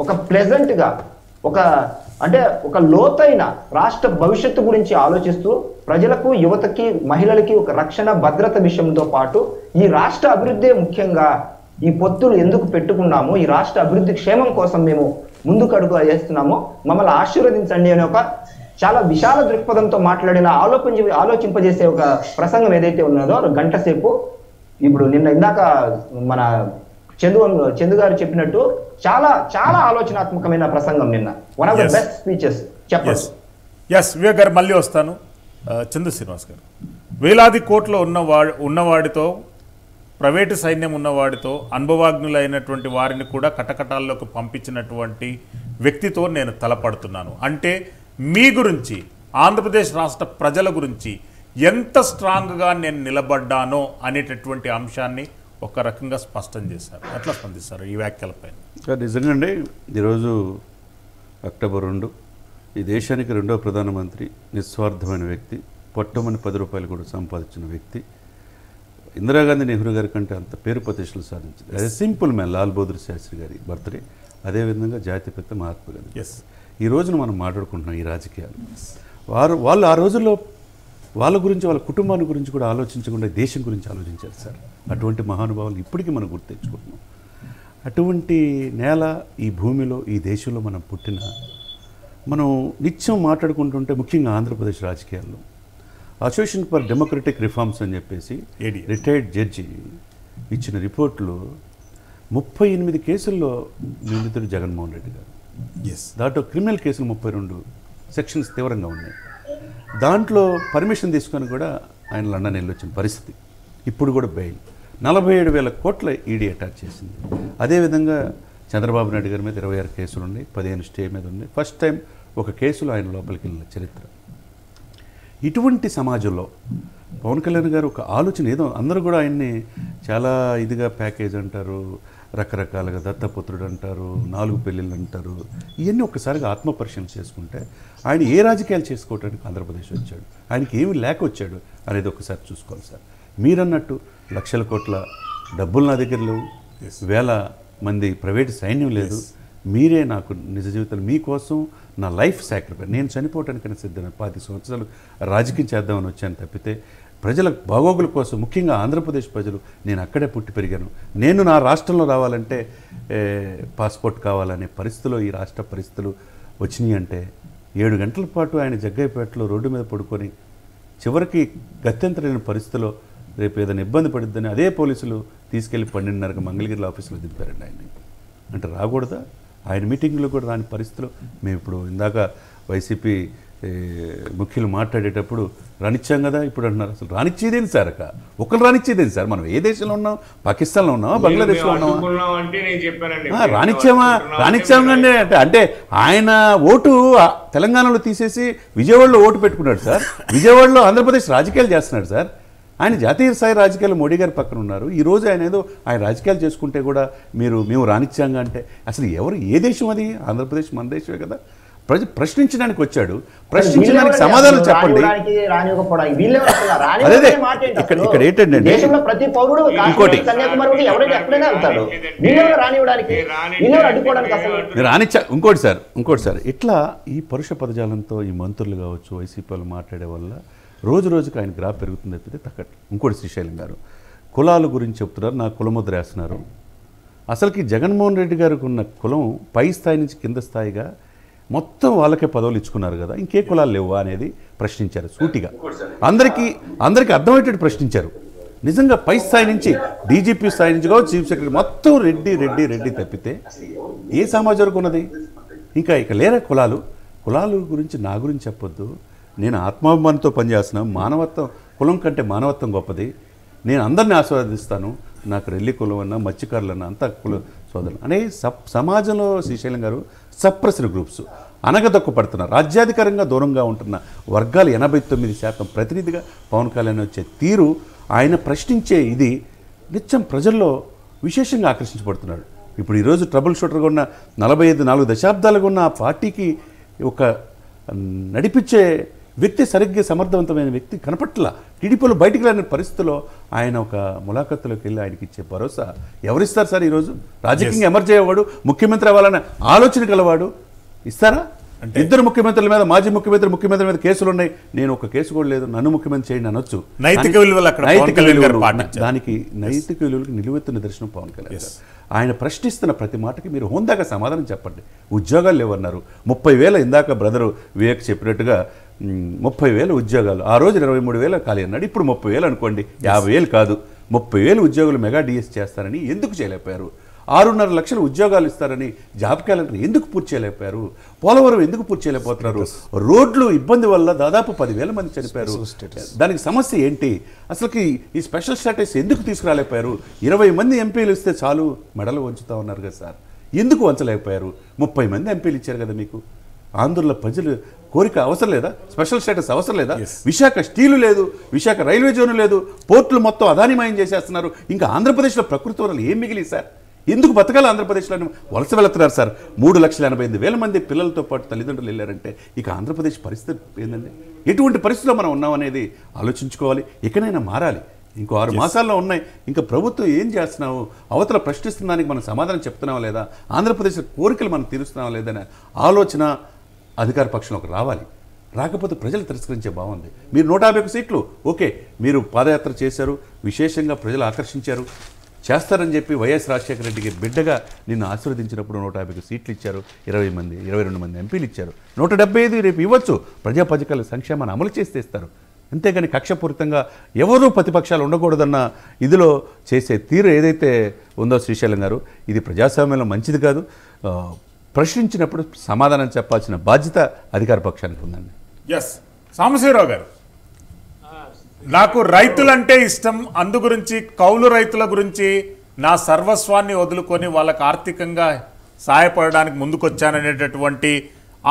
ఒక ప్లెజెంట్ గా ఒక అంటే ఒక లోతైన రాష్ట్ర భవిష్యత్తు గురించి ఆలోచిస్తూ ప్రజలకు, యువతకి, మహిళలకి ఒక రక్షణ భద్రత విషయంతో పాటు ఈ రాష్ట్ర అభివృద్ధి ముఖ్యంగా ఈ పొత్తులు ఎందుకు పెట్టుకున్నాము, ఈ రాష్ట్ర అభివృద్ధి క్షేమం కోసం మేము ముందుకు అడుగు వేస్తున్నాము, మమ్మల్ని ఆశీర్వదించండి అనే ఒక చాలా విశాల దృక్పథంతో మాట్లాడిన ఆలోచించి ఆలోచింపజేసే ఒక ప్రసంగం ఏదైతే ఉన్నదో గంట సేపు ఇప్పుడు నిన్న ఇందాక మన చందు చందు గారు చెప్పినట్టు చాలా చాలా ఆలోచనాత్మకమైన ప్రసంగం నిన్న, one of the best speeches చెప్పచ్చు. ఎస్ వివేక్ గారు మళ్ళీ వస్తాను. చందు శ్రీనివాస్ గారు, వేలాది కోట్లు ఉన్నవా ఉన్నవాడితో ప్రైవేటు సైన్యం ఉన్నవాడితో అనుభవాజ్ఞులైనటువంటి వారిని కూడా కటకటాల్లోకి పంపించినటువంటి వ్యక్తితో నేను తలపడుతున్నాను. అంటే మీ గురించి, ఆంధ్రప్రదేశ్ రాష్ట్ర ప్రజల గురించి ఎంత స్ట్రాంగ్గా నేను నిలబడ్డానో అనేటటువంటి అంశాన్ని ఒక రకంగా స్పష్టం చేశారు. ఎట్లా స్పందిస్తారు ఈ వ్యాఖ్యలపై? నిజంగా అండి, ఈరోజు అక్టోబర్ రెండు ఈ దేశానికి రెండో ప్రధానమంత్రి, నిస్వార్థమైన వ్యక్తి, పొట్టమని పది రూపాయలు కూడా సంపాదించిన వ్యక్తి, ఇందిరాగాంధీ నెహ్రూ గారి కంటే అంత పేరు ప్రతిష్టలు సాధించింది అదే సింపుల్ మ్యాన్ లాల్ బహదూర్ శాస్త్రి గారి బర్త్డే, అదేవిధంగా జాతిపిత మహాత్మా గాంధీ. ఎస్ ఈ రోజున మనం మాట్లాడుకుంటున్నాం ఈ రాజకీయాలు. వారు వాళ్ళు ఆ రోజుల్లో వాళ్ళ గురించి, వాళ్ళ కుటుంబాన్ని గురించి కూడా ఆలోచించకుండా దేశం గురించి ఆలోచించారు సార్. అటువంటి మహానుభావులు ఇప్పటికీ మనం గుర్తు తెచ్చుకుంటున్నాం. అటువంటి నేల ఈ భూమిలో ఈ దేశంలో మనం పుట్టిన మనం నిత్యం మాట్లాడుకుంటుంటే ముఖ్యంగా ఆంధ్రప్రదేశ్ రాజకీయాల్లో అసోసియేషన్ ఫర్ డెమోక్రటిక్ రిఫార్మ్స్ అని చెప్పేసి రిటైర్డ్ జడ్జి ఇచ్చిన రిపోర్టులో ముప్పై ఎనిమిది కేసుల్లో నిందితుడు జగన్మోహన్ రెడ్డి గారు. దాంట్లో క్రిమినల్ కేసులు ముప్పై రెండు సెక్షన్స్ తీవ్రంగా ఉన్నాయి. దాంట్లో పర్మిషన్ తీసుకొని కూడా ఆయన లండన్ వెళ్ళొచ్చిన పరిస్థితి. ఇప్పుడు కూడా బెయిల్ నలభై ఏడు వేల కోట్ల ఈడీ అటాచ్ చేసింది. అదేవిధంగా చంద్రబాబు నాయుడు గారి మీద ఇరవై ఆరు కేసులు ఉన్నాయి, పదిహేను స్టే మీద ఉన్నాయి. ఫస్ట్ టైం ఒక కేసులో ఆయన లోపలికి వెళ్ళిన చరిత్ర. ఇటువంటి సమాజంలో పవన్ కళ్యాణ్ గారు ఒక ఆలోచన, ఏదో అందరూ కూడా ఆయన్ని చాలా ఇదిగా ప్యాకేజ్ అంటారు, రకరకాలుగా దత్తపుత్రుడు అంటారు, నాలుగు పెళ్ళిళ్ళు అంటారు. ఇవన్నీ ఒక్కసారిగా ఆత్మపరిశీలన చేసుకుంటే ఆయన ఏ రాజకీయాలు చేసుకోవడానికి ఆంధ్రప్రదేశ్ వచ్చాడు, ఆయనకి ఏమి లేక వచ్చాడు అనేది ఒకసారి చూసుకోవాలి సార్. మీరన్నట్టు లక్షల కోట్ల డబ్బులు నా దగ్గర లేవు, వేల మంది ప్రైవేట్ సైన్యం లేదు. మీరే నాకు నిజ జీవితంలో మీకోసం నా లైఫ్ సాక్రిఫైస్, నేను చనిపోవటానికైనా సిద్ధమైన పది సంవత్సరాలు రాజకీయం చేద్దామని వచ్చాను తప్పితే ప్రజల బాగోగుల కోసం, ముఖ్యంగా ఆంధ్రప్రదేశ్ ప్రజలు, నేను అక్కడే పుట్టి పెరిగాను. నేను నా రాష్ట్రంలో రావాలంటే పాస్పోర్ట్ కావాలనే పరిస్థితిలో ఈ రాష్ట్ర పరిస్థితులు వచ్చినాయి. అంటే ఏడు గంటల పాటు ఆయన జగ్గయ్యపేటలో రోడ్డు మీద పడుకొని చివరికి గత్యంతరమైన పరిస్థితిలో రేపు ఏదైనా ఇబ్బంది పడిద్దని అదే పోలీసులు తీసుకెళ్లి పన్నెండున్నరకు మంగళగిరిలో ఆఫీసులో దింపారండి ఆయన్ని. అంటే రాకూడదా? ఆయన మీటింగ్లో కూడా రాని పరిస్థితిలో మేము ఇప్పుడు ఇందాక వైసీపీ ముఖ్యులు మాట్లాడేటప్పుడు రానిచ్చాం కదా, ఇప్పుడు అంటున్నారు అసలు రానిచ్చేదేంటి సార్, అక్క ఒక్కరు రానిచ్చేదేంటి సార్, మనం ఏ దేశంలో ఉన్నాం, పాకిస్తాన్లో ఉన్నామా, బంగ్లాదేశ్లో ఉన్నామా? రానిచ్చామా రానిచ్చాము అంటే అంటే ఆయన ఓటు తెలంగాణలో తీసేసి విజయవాడలో ఓటు పెట్టుకున్నాడు సార్, విజయవాడలో ఆంధ్రప్రదేశ్ రాజకీయాలు చేస్తున్నాడు సార్. ఆయన జాతీయ స్థాయి రాజకీయాలు మోడీ గారి పక్కన ఉన్నారు. ఈరోజు ఆయన ఏదో ఆయన రాజకీయాలు చేసుకుంటే కూడా మీరు మేము రానిచ్చాంగా అంటే అసలు ఎవరు, ఏ దేశం అది? ఆంధ్రప్రదేశ్ మన దేశమే కదా. ప్రజ ప్రశ్నించడానికి వచ్చాడు, ప్రశ్నించడానికి సమాధానం చెప్పండి. అదే ఇక్కడ ఇక్కడ ఏంటండి ఇంకోటి, రానిచ్చా ఇంకోటి సార్ ఇంకోటి సార్ ఇట్లా ఈ పరుష పదజాలంతో ఈ మంత్రులు కావచ్చు, వైసీపీ వాళ్ళు మాట్లాడే వల్ల రోజు రోజుకి ఆయన గ్రాఫ్ పెరుగుతుంది తప్పితే తగ్గట్టు. ఇంకోటి శ్రీశైలం గారు కులాల గురించి చెప్తున్నారు, నా కులముద్ర వేస్తున్నారు. అసలుకి జగన్మోహన్ రెడ్డి గారికి ఉన్న కులం పై స్థాయి నుంచి కింద స్థాయిగా మొత్తం వాళ్ళకే పదవులు ఇచ్చుకున్నారు కదా, ఇంకే కులాలు లేవా అనేది ప్రశ్నించారు సూటిగా. అందరికీ అందరికీ అర్థమయ్యేటట్టు ప్రశ్నించారు. నిజంగా పై స్థాయి నుంచి డీజీపీ స్థాయి నుంచి కావచ్చు, చీఫ్ సెక్రటరీ మొత్తం రెడ్డి రెడ్డి రెడ్డి తప్పితే ఏ సమాజం వరకు ఉన్నది? ఇంకా ఇక లేరా కులాలు. కులాల గురించి నా గురించి చెప్పొద్దు, నేను ఆత్మాభిమానంతో పనిచేస్తున్నాను, మానవత్వం కులం కంటే మానవత్వం గొప్పది, నేను అందరినీ ఆస్వాదిస్తాను, నాకు రెల్లి కులం అన్నా మత్స్యకారులన్నా అంతా కుల సోదరులు అనే సప్ సమాజంలో శ్రీశైలం గారు సప్రెస్డ్ గ్రూప్స్ అనగదొక్కపడుతున్న రాజ్యాధికారంగా దూరంగా ఉంటున్న వర్గాలు ఎనభై తొమ్మిది శాతం ప్రతినిధిగా పవన్ కళ్యాణ్ వచ్చే తీరు, ఆయన ప్రశ్నించే ఇది నిత్యం ప్రజల్లో విశేషంగా ఆకర్షించబడుతున్నాడు. ఇప్పుడు ఈరోజు ట్రబుల్ షూటర్గా ఉన్న నలభై ఐదు నాలుగు దశాబ్దాలుగా ఉన్న ఆ పార్టీకి ఒక నడిపించే వ్యక్తి, సరిగ్గా సమర్థవంతమైన వ్యక్తి కనపట్ల టీడీపీలో బయటికి రాని పరిస్థితిలో ఆయన ఒక ములాఖత్తులోకి వెళ్ళి ఆయనకి ఇచ్చే భరోసా ఎవరిస్తారు సార్? ఈరోజు రాజకీయంగా ఎమర్జ్ అయ్యేవాడు, ముఖ్యమంత్రి అవ్వాలనే ఆలోచన గలవాడు ఇస్తారా? ఇద్దరు ముఖ్యమంత్రుల మీద, మాజీ ముఖ్యమంత్రి ముఖ్యమంత్రి మీద కేసులు ఉన్నాయి, నేను ఒక కేసు కూడా లేదు, నన్ను ముఖ్యమంత్రి చేయండి అనొచ్చు. నైతిక విలువలు, దానికి నైతిక విలువలకు నిలువెత్తు నిదర్శనం పవన్ కళ్యాణ్. ఆయన ప్రశ్నిస్తున్న ప్రతి మాటకి మీరు హోందాగా సమాధానం చెప్పండి. ఉద్యోగాలు లేవన్నారు, ముప్పై వేల ఇందాక బ్రదరు వివేక్ చెప్పినట్టుగా ముప్పై వేల ఉద్యోగాలు, ఆ రోజు ఇరవై మూడు వేల ఖాళీ అన్నాడు, ఇప్పుడు ముప్పై వేలు అనుకోండి, యాభై వేలు కాదు ముప్పై వేలు ఉద్యోగులు మెగా డిఎస్ చేస్తారని ఎందుకు చేయలేకపోయారు? ఆరున్నర లక్షల ఉద్యోగాలు ఇస్తారని జాబ్ క్యాలెండర్ ఎందుకు పూర్తి చేయలేకపోయారు? పోలవరం ఎందుకు పూర్తి చేయలేకపోతున్నారు? రోడ్లు ఇబ్బంది వల్ల దాదాపు పదివేల మంది చనిపోయారు, దానికి సమస్య ఏంటి? అసలుకి ఈ స్పెషల్ స్టేటస్ ఎందుకు తీసుకురాలేకపోయారు? ఇరవై మంది ఎంపీలు ఇస్తే చాలు మెడలు వంచుతా ఉన్నారు కదా సార్, ఎందుకు వంచలేకపోయారు? ముప్పై మంది ఎంపీలు ఇచ్చారు కదా మీకు, ఆంధ్రలో ప్రజలు కోరిక అవసరం లేదా? స్పెషల్ స్టేటస్ అవసరం లేదా? విశాఖ స్టీలు లేదు, విశాఖ రైల్వే జోను లేదు, పోర్టులు మొత్తం అదానిమయం చేసేస్తున్నారు. ఇంకా ఆంధ్రప్రదేశ్లో ప్రకృతి వనరులు ఏం మిగిలి సార్? ఎందుకు బతకాలి ఆంధ్రప్రదేశ్లో? వలస వెళుతున్నారు సార్, మూడు లక్షల ఎనభై ఎనిమిది వేల మంది పిల్లలతో పాటు తల్లిదండ్రులు వెళ్ళారంటే ఇక ఆంధ్రప్రదేశ్ పరిస్థితి ఏంటండి? ఎటువంటి పరిస్థితిలో మనం ఉన్నామనేది ఆలోచించుకోవాలి. ఇకనైనా మారాలి. ఇంకో ఆరు మాసాల్లో ఉన్నాయి. ఇంకా ప్రభుత్వం ఏం చేస్తున్నావు, అవతల ప్రశ్నిస్తున్న దానికి మనం సమాధానం చెప్తున్నావా లేదా, ఆంధ్రప్రదేశ్ కోరికలు మనం తీరుస్తున్నావా లేదనే ఆలోచన అధికార పక్షంలో రావాలి. రాకపోతే ప్రజలు తిరస్కరించే బాగుంది. మీరు నూట యాభై ఒక్క సీట్లు ఓకే, మీరు పాదయాత్ర చేశారు, విశేషంగా ప్రజలు ఆకర్షించారు, చేస్తారని చెప్పి వైఎస్ రాజశేఖర రెడ్డికి బిడ్డగా నిన్ను ఆశీర్వదించినప్పుడు నూట యాభై సీట్లు ఇచ్చారు, ఇరవై మంది ఇరవై రెండు మంది ఎంపీలు ఇచ్చారు, నూట డెబ్బై ఐదు రేపు ఇవ్వచ్చు, ప్రజాపథకాలు సంక్షేమాన్ని అమలు చేస్తే ఇస్తారు. అంతేగాని కక్షపూరితంగా ఎవరూ ప్రతిపక్షాలు ఉండకూడదన్న ఇదిలో చేసే తీరు ఏదైతే ఉందో శ్రీశైలం గారు, ఇది ప్రజాస్వామ్యంలో మంచిది కాదు. ప్రశ్నించినప్పుడు సమాధానం చెప్పాల్సిన బాధ్యత అధికార పక్షానికి ఉందండి. ఎస్ సాంబశివరావు గారు, నాకు రైతులంటే ఇష్టం, అందు గురించి కౌలు రైతుల గురించి నా సర్వస్వాన్ని వదులుకొని వాళ్ళకు ఆర్థికంగా సహాయపడడానికి ముందుకొచ్చాననేటటువంటి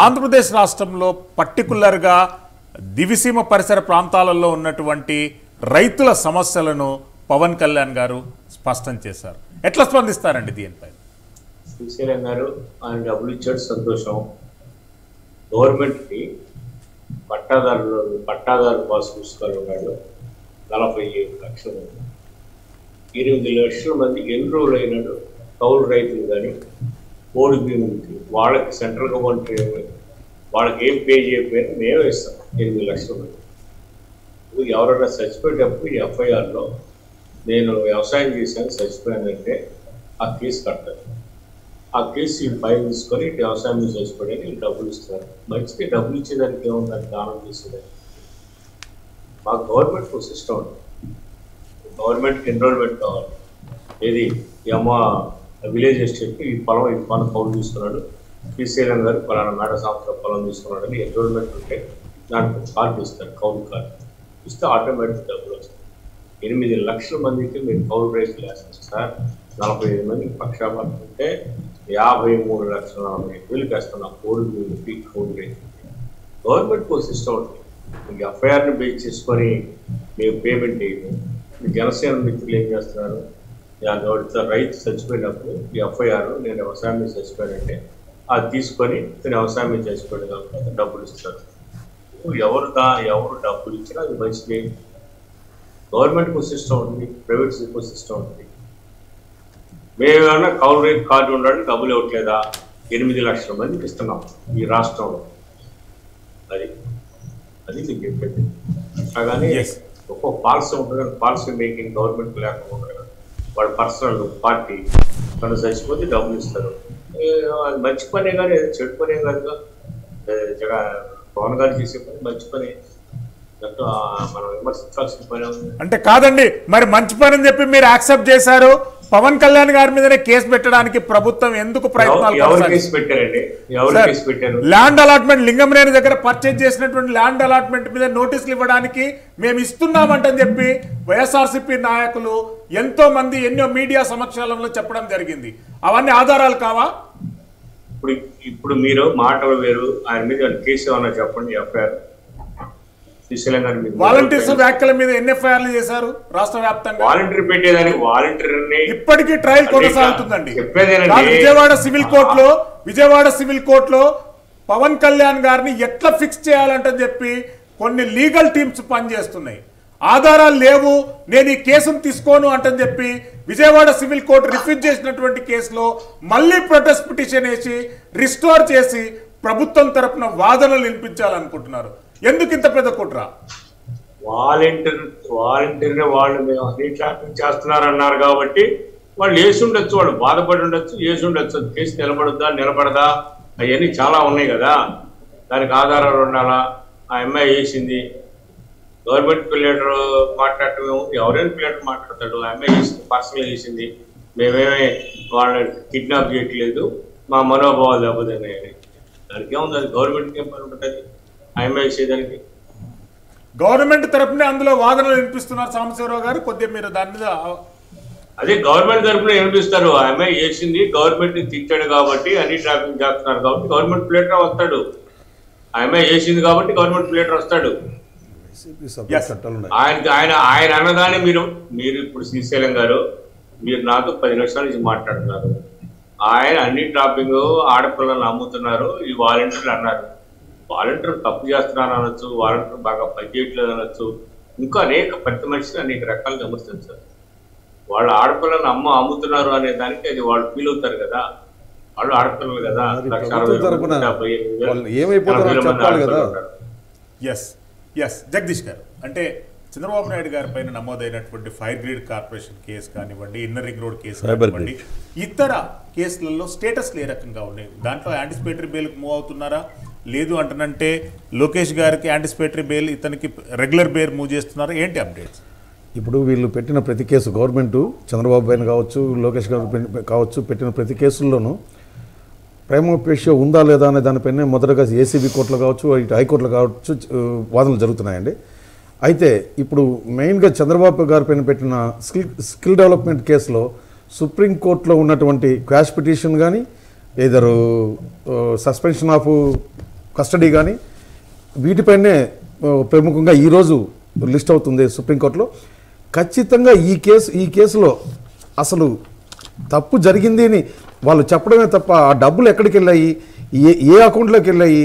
ఆంధ్రప్రదేశ్ రాష్ట్రంలో పర్టికులర్గా దివిసీమ పరిసర ప్రాంతాలలో ఉన్నటువంటి రైతుల సమస్యలను పవన్ కళ్యాణ్ గారు స్పష్టం చేశారు. ఎట్లా స్పందిస్తారండి దీనిపై? శ్రీశైలం గారు ఆయన డబ్బులు ఇచ్చాడు, సంతోషం. గవర్నమెంట్కి పట్టాదారులు పట్టాదారు పాస్ పుస్తకాలు ఉన్నాడు, నలభై ఏడు లక్షలు ఎనిమిది లక్షల మందికి ఎన్రోల్ అయినాడు కౌలు రైతులు. కానీ కోడి భీములకి వాళ్ళకి సెంట్రల్ గవర్నమెంట్ వాళ్ళకి ఏం పే చేయకపోయినా మేమే ఇస్తాం ఎనిమిది లక్షల మంది. ఇప్పుడు ఎవరైనా చచ్చిపోయేటప్పుడు ఎఫ్ఐఆర్లో నేను వ్యవసాయం చేశాను చచ్చిపోయానంటే ఆ కేసు కట్టాను, ఆ కేసు ఈ పైన తీసుకొని వ్యవసాయం చచ్చిపోయాను డబ్బులు ఇస్తున్నారు. మంచికి డబ్బులు ఇచ్చేదానికి ఏముందని దానం చేసేదానికి మా గవర్నమెంట్ ఒక సిస్టమ్ ఉంది. గవర్నమెంట్కి ఎన్రోల్మెంట్ కావాలి, ఏది యమా విలేజ్ ఎస్టేట్కి ఈ పొలం ఈ పొలం కౌలు తీసుకున్నాడు శ్రీశైలం గారు, పలానా మేడ సంవత్సరం పొలం తీసుకున్నాడని ఎన్రోల్మెంట్ ఉంటే దానికి కార్డు ఇస్తారు, కౌలు కార్డు ఇస్తే ఆటోమేటిక్ డబ్బులు వస్తాయి. ఎనిమిది లక్షల మందికి మీరు కౌలు రైతులు వేస్తారు సార్, నలభై ఐదు మందికి పక్షాపాతం ఉంటే యాభై మూడు లక్షల నలభై ఐదు వేలకు వేస్తాను ఆ కోడి భూమికి కౌలు రైతులు. గవర్నమెంట్కి ఒక సిస్టమ్ ఉంటుంది, మీకు ఎఫ్ఐఆర్ని బేస్ చేసుకొని మీరు పేమెంట్ చేయము. జనసేన మిత్రులు ఏం చేస్తున్నారు, రైతు చచ్చిపోయినప్పుడు ఈ ఎఫ్ఐఆర్ నేను వ్యవసాయం మీద చచ్చిపోయానంటే అది తీసుకొని నేను వ్యవసాయం మీద చచ్చిపోయిన తర్వాత డబ్బులు ఇస్తారు. ఎవరు దా ఎవరు డబ్బులు ఇచ్చినా అది మంచిది. గవర్నమెంట్ ఒక సిస్టమ్ ఉంటుంది, ప్రైవేట్ ఒక సిస్టమ్ ఉంటుంది. మేమేమన్నా కౌలు రేట్ కార్డు ఉండడానికి డబ్బులు ఇవ్వట్లేదా, ఎనిమిది లక్షల మందికి ఇస్తున్నాం ఈ రాష్ట్రంలో. అది అది మీకు చెప్పేది. అలాగే ఒక్కొక్క పాలసీ ఉంటుంది కానీ పాలసీ మేకింగ్ గవర్నమెంట్ లేకుండా ఉంటుంది కదా, వాడు పర్సనల్ పార్టీ తను చచ్చిపోతే డబ్బులు ఇస్తారు. మంచి పనే కానీ చెడు పనే కాదు, జగ పవన్ గారు చేసే పని మంచి పని, దాంట్లో మనం విమర్శించాల్సిన పని అంటే కాదండి. మరి మంచి పని అని చెప్పి మీరు యాక్సెప్ట్ చేశారు, పవన్ కళ్యాణ్ గారి మీదనే కేసు పెట్టడానికి ప్రభుత్వం ఎందుకు ప్రయత్నాలు? ఎవరు కేసు పెట్టారండి, ఎవరు కేసు పెట్టారు? ల్యాండ్ అలాట్మెంట్ లింగంనేని దగ్గర పర్చేజ్ చేసినటువంటి ల్యాండ్ అలాట్మెంట్ మీద నోటీసులు ఇవ్వడానికి మేము ఇస్తున్నామంటని చెప్పి వైఎస్ఆర్సీపీ నాయకులు ఎంతో మంది ఎన్నో మీడియా సమక్షాలలో చెప్పడం జరిగింది. అవన్నీ ఆధారాలు కావా? ఇప్పుడు ఇప్పుడు మీరు మాటలు వేరు, ఆయన మీద కేసు ఏమన్నా చెప్పండి. ఎఫ్ఐఆర్ వాలంటీర్స్ వ్యాఖ్యల మీద ఎన్ని ఎఫ్ఐఆర్లు చేశారు రాష్ట్ర వ్యాప్తంగా? వాలంటీర్ పెట్టేదానికి వాలంటీర్ ఇప్పటికీ ట్రయల్ కొనసాగుతుందండి. విజయవాడ సివిల్ కోర్టులో విజయవాడ సివిల్ కోర్టులో పవన్ కళ్యాణ్ గారిని ఎట్లా ఫిక్స్ చేయాలంటే చెప్పి కొన్ని లీగల్ టీమ్స్ పనిచేస్తున్నాయి. ఆధారాలు లేవు, నేను ఈ కేసును తీసుకోను అంటని చెప్పి విజయవాడ సివిల్ కోర్టు రిఫ్యూజ్ చేసినటువంటి కేసులో మళ్ళీ ప్రొటెస్ట్ పిటిషన్ వేసి రిస్టోర్ చేసి ప్రభుత్వం తరఫున వాదనలు వినిపించాలనుకుంటున్నారు. ఎందుకు ఇంత పెద్ద కుట్ర? వాలంటీర్ వాలంటీర్ని వాళ్ళు మేము రీట్రాక్టింగ్ చేస్తున్నారన్నారు కాబట్టి వాళ్ళు వేసి ఉండొచ్చు, వాళ్ళు బాధపడి ఉండొచ్చు, వేసి ఉండొచ్చు. కేసు నిలబడుద్దా నిలబడదా అవన్నీ చాలా ఉన్నాయి కదా, దానికి ఆధారాలు ఉండాలా. ఆ అమ్మాయి వేసింది, గవర్నమెంట్ పిల్లెటర్ మాట్లాడటం ఎవరైనా పిల్లెటర్ మాట్లాడతాడు. ఆ అమ్మాయి వేసింది, పర్సనల్గా వేసింది, మేమేమీ వాళ్ళని కిడ్నాప్ చేయట్లేదు, మా మనోభావాలు దెబ్బతిన్నాయని. దానికి ఏముంది, అది గవర్నమెంట్కి ఏం పని ఉంటుంది చేసేదానికి? గవర్నమెంట్ తరఫున అందులో వాదనలు వినిపిస్తున్నారు సాంబశివరావు గారు, కొద్దిగా మీరు దాని మీద. అదే గవర్నమెంట్ తరఫున వినిపిస్తారు, ఆమె చేసింది గవర్నమెంట్ తిట్టాడు కాబట్టి అన్ని ట్రాఫిక్ చేస్తున్నారు కాబట్టి గవర్నమెంట్ ప్లేటర్ వస్తాడు, ఆమె చేసింది కాబట్టి గవర్నమెంట్ ప్లేటర్ వస్తాడు. ఆయన ఆయన ఆయన అన్నదాన్ని మీరు మీరు ఇప్పుడు శ్రీశైలం గారు మీరు నాతో పది నిమిషాల నుంచి మాట్లాడుతున్నారు. ఆయన అన్ని ట్రాఫింగ్ ఆడపిల్లలను అమ్ముతున్నారు ఈ వాలంటీర్లు అన్నారు. వాలంటీర్ తప్పు చేస్తున్నాను అనొచ్చు, వాలంటీర్ బాగా పనిచేయట్లేదు అనొచ్చు, ఇంకా అనేక ప్రతి మనిషిని అనేక రకాలుగా విమర్శించారు. వాళ్ళు ఆడపిల్లని అమ్మ అమ్ముతున్నారు అనే దానికి అది వాళ్ళు ఫీల్ అవుతారు కదా, వాళ్ళు ఆడపిల్లలు కదా. ఎస్ ఎస్ జగదీష్ గారు, అంటే చంద్రబాబు నాయుడు గారి పైన నమోదైనటువంటి ఫైర్ గ్రిడ్ కార్పొరేషన్ కేసు కానివ్వండి, ఇన్నర్ రింగ్ రోడ్ కేసు కానివ్వండి, ఇతర కేసులలో స్టేటస్లు ఏ రకంగా ఉన్నాయి? దాంట్లో యాంటిసిపేటరీ బెయిల్కి మూవ్ అవుతున్నారా, లేదు అంటనంటే లోకేష్ గారికి యాంటిసిపేటరీ బెయిల్, ఇతనికి రెగ్యులర్ బెయిల్ మూవ్ చేస్తున్నారు, ఏంటి అప్డేట్స్? ఇప్పుడు వీళ్ళు పెట్టిన ప్రతి కేసు గవర్నమెంటు చంద్రబాబు పైన కావచ్చు, లోకేష్ గారు కావచ్చు, పెట్టిన ప్రతి కేసుల్లోనూ ప్రైమా పేషియా ఉందా లేదా అనే దానిపైనే మొదటగా ఏసీబీ కోర్టులో కావచ్చు, ఇటు హైకోర్టులో కావచ్చు వాదనలు జరుగుతున్నాయండి. అయితే ఇప్పుడు మెయిన్గా చంద్రబాబు గారి పైన పెట్టిన స్కిల్ స్కిల్ డెవలప్మెంట్ కేసులో సుప్రీంకోర్టులో ఉన్నటువంటి క్వాష్ పిటిషన్ కానీ, ఏదరు సస్పెన్షన్ ఆఫ్ కస్టడీ కానీ, వీటిపైనే ప్రముఖంగా ఈరోజు లిస్ట్ అవుతుంది సుప్రీంకోర్టులో. ఖచ్చితంగా ఈ కేసు ఈ కేసులో అసలు తప్పు జరిగింది అని వాళ్ళు చెప్పడమే తప్ప ఆ డబ్బులు ఎక్కడికి వెళ్ళాయి, ఏ ఏ అకౌంట్లోకి వెళ్ళాయి,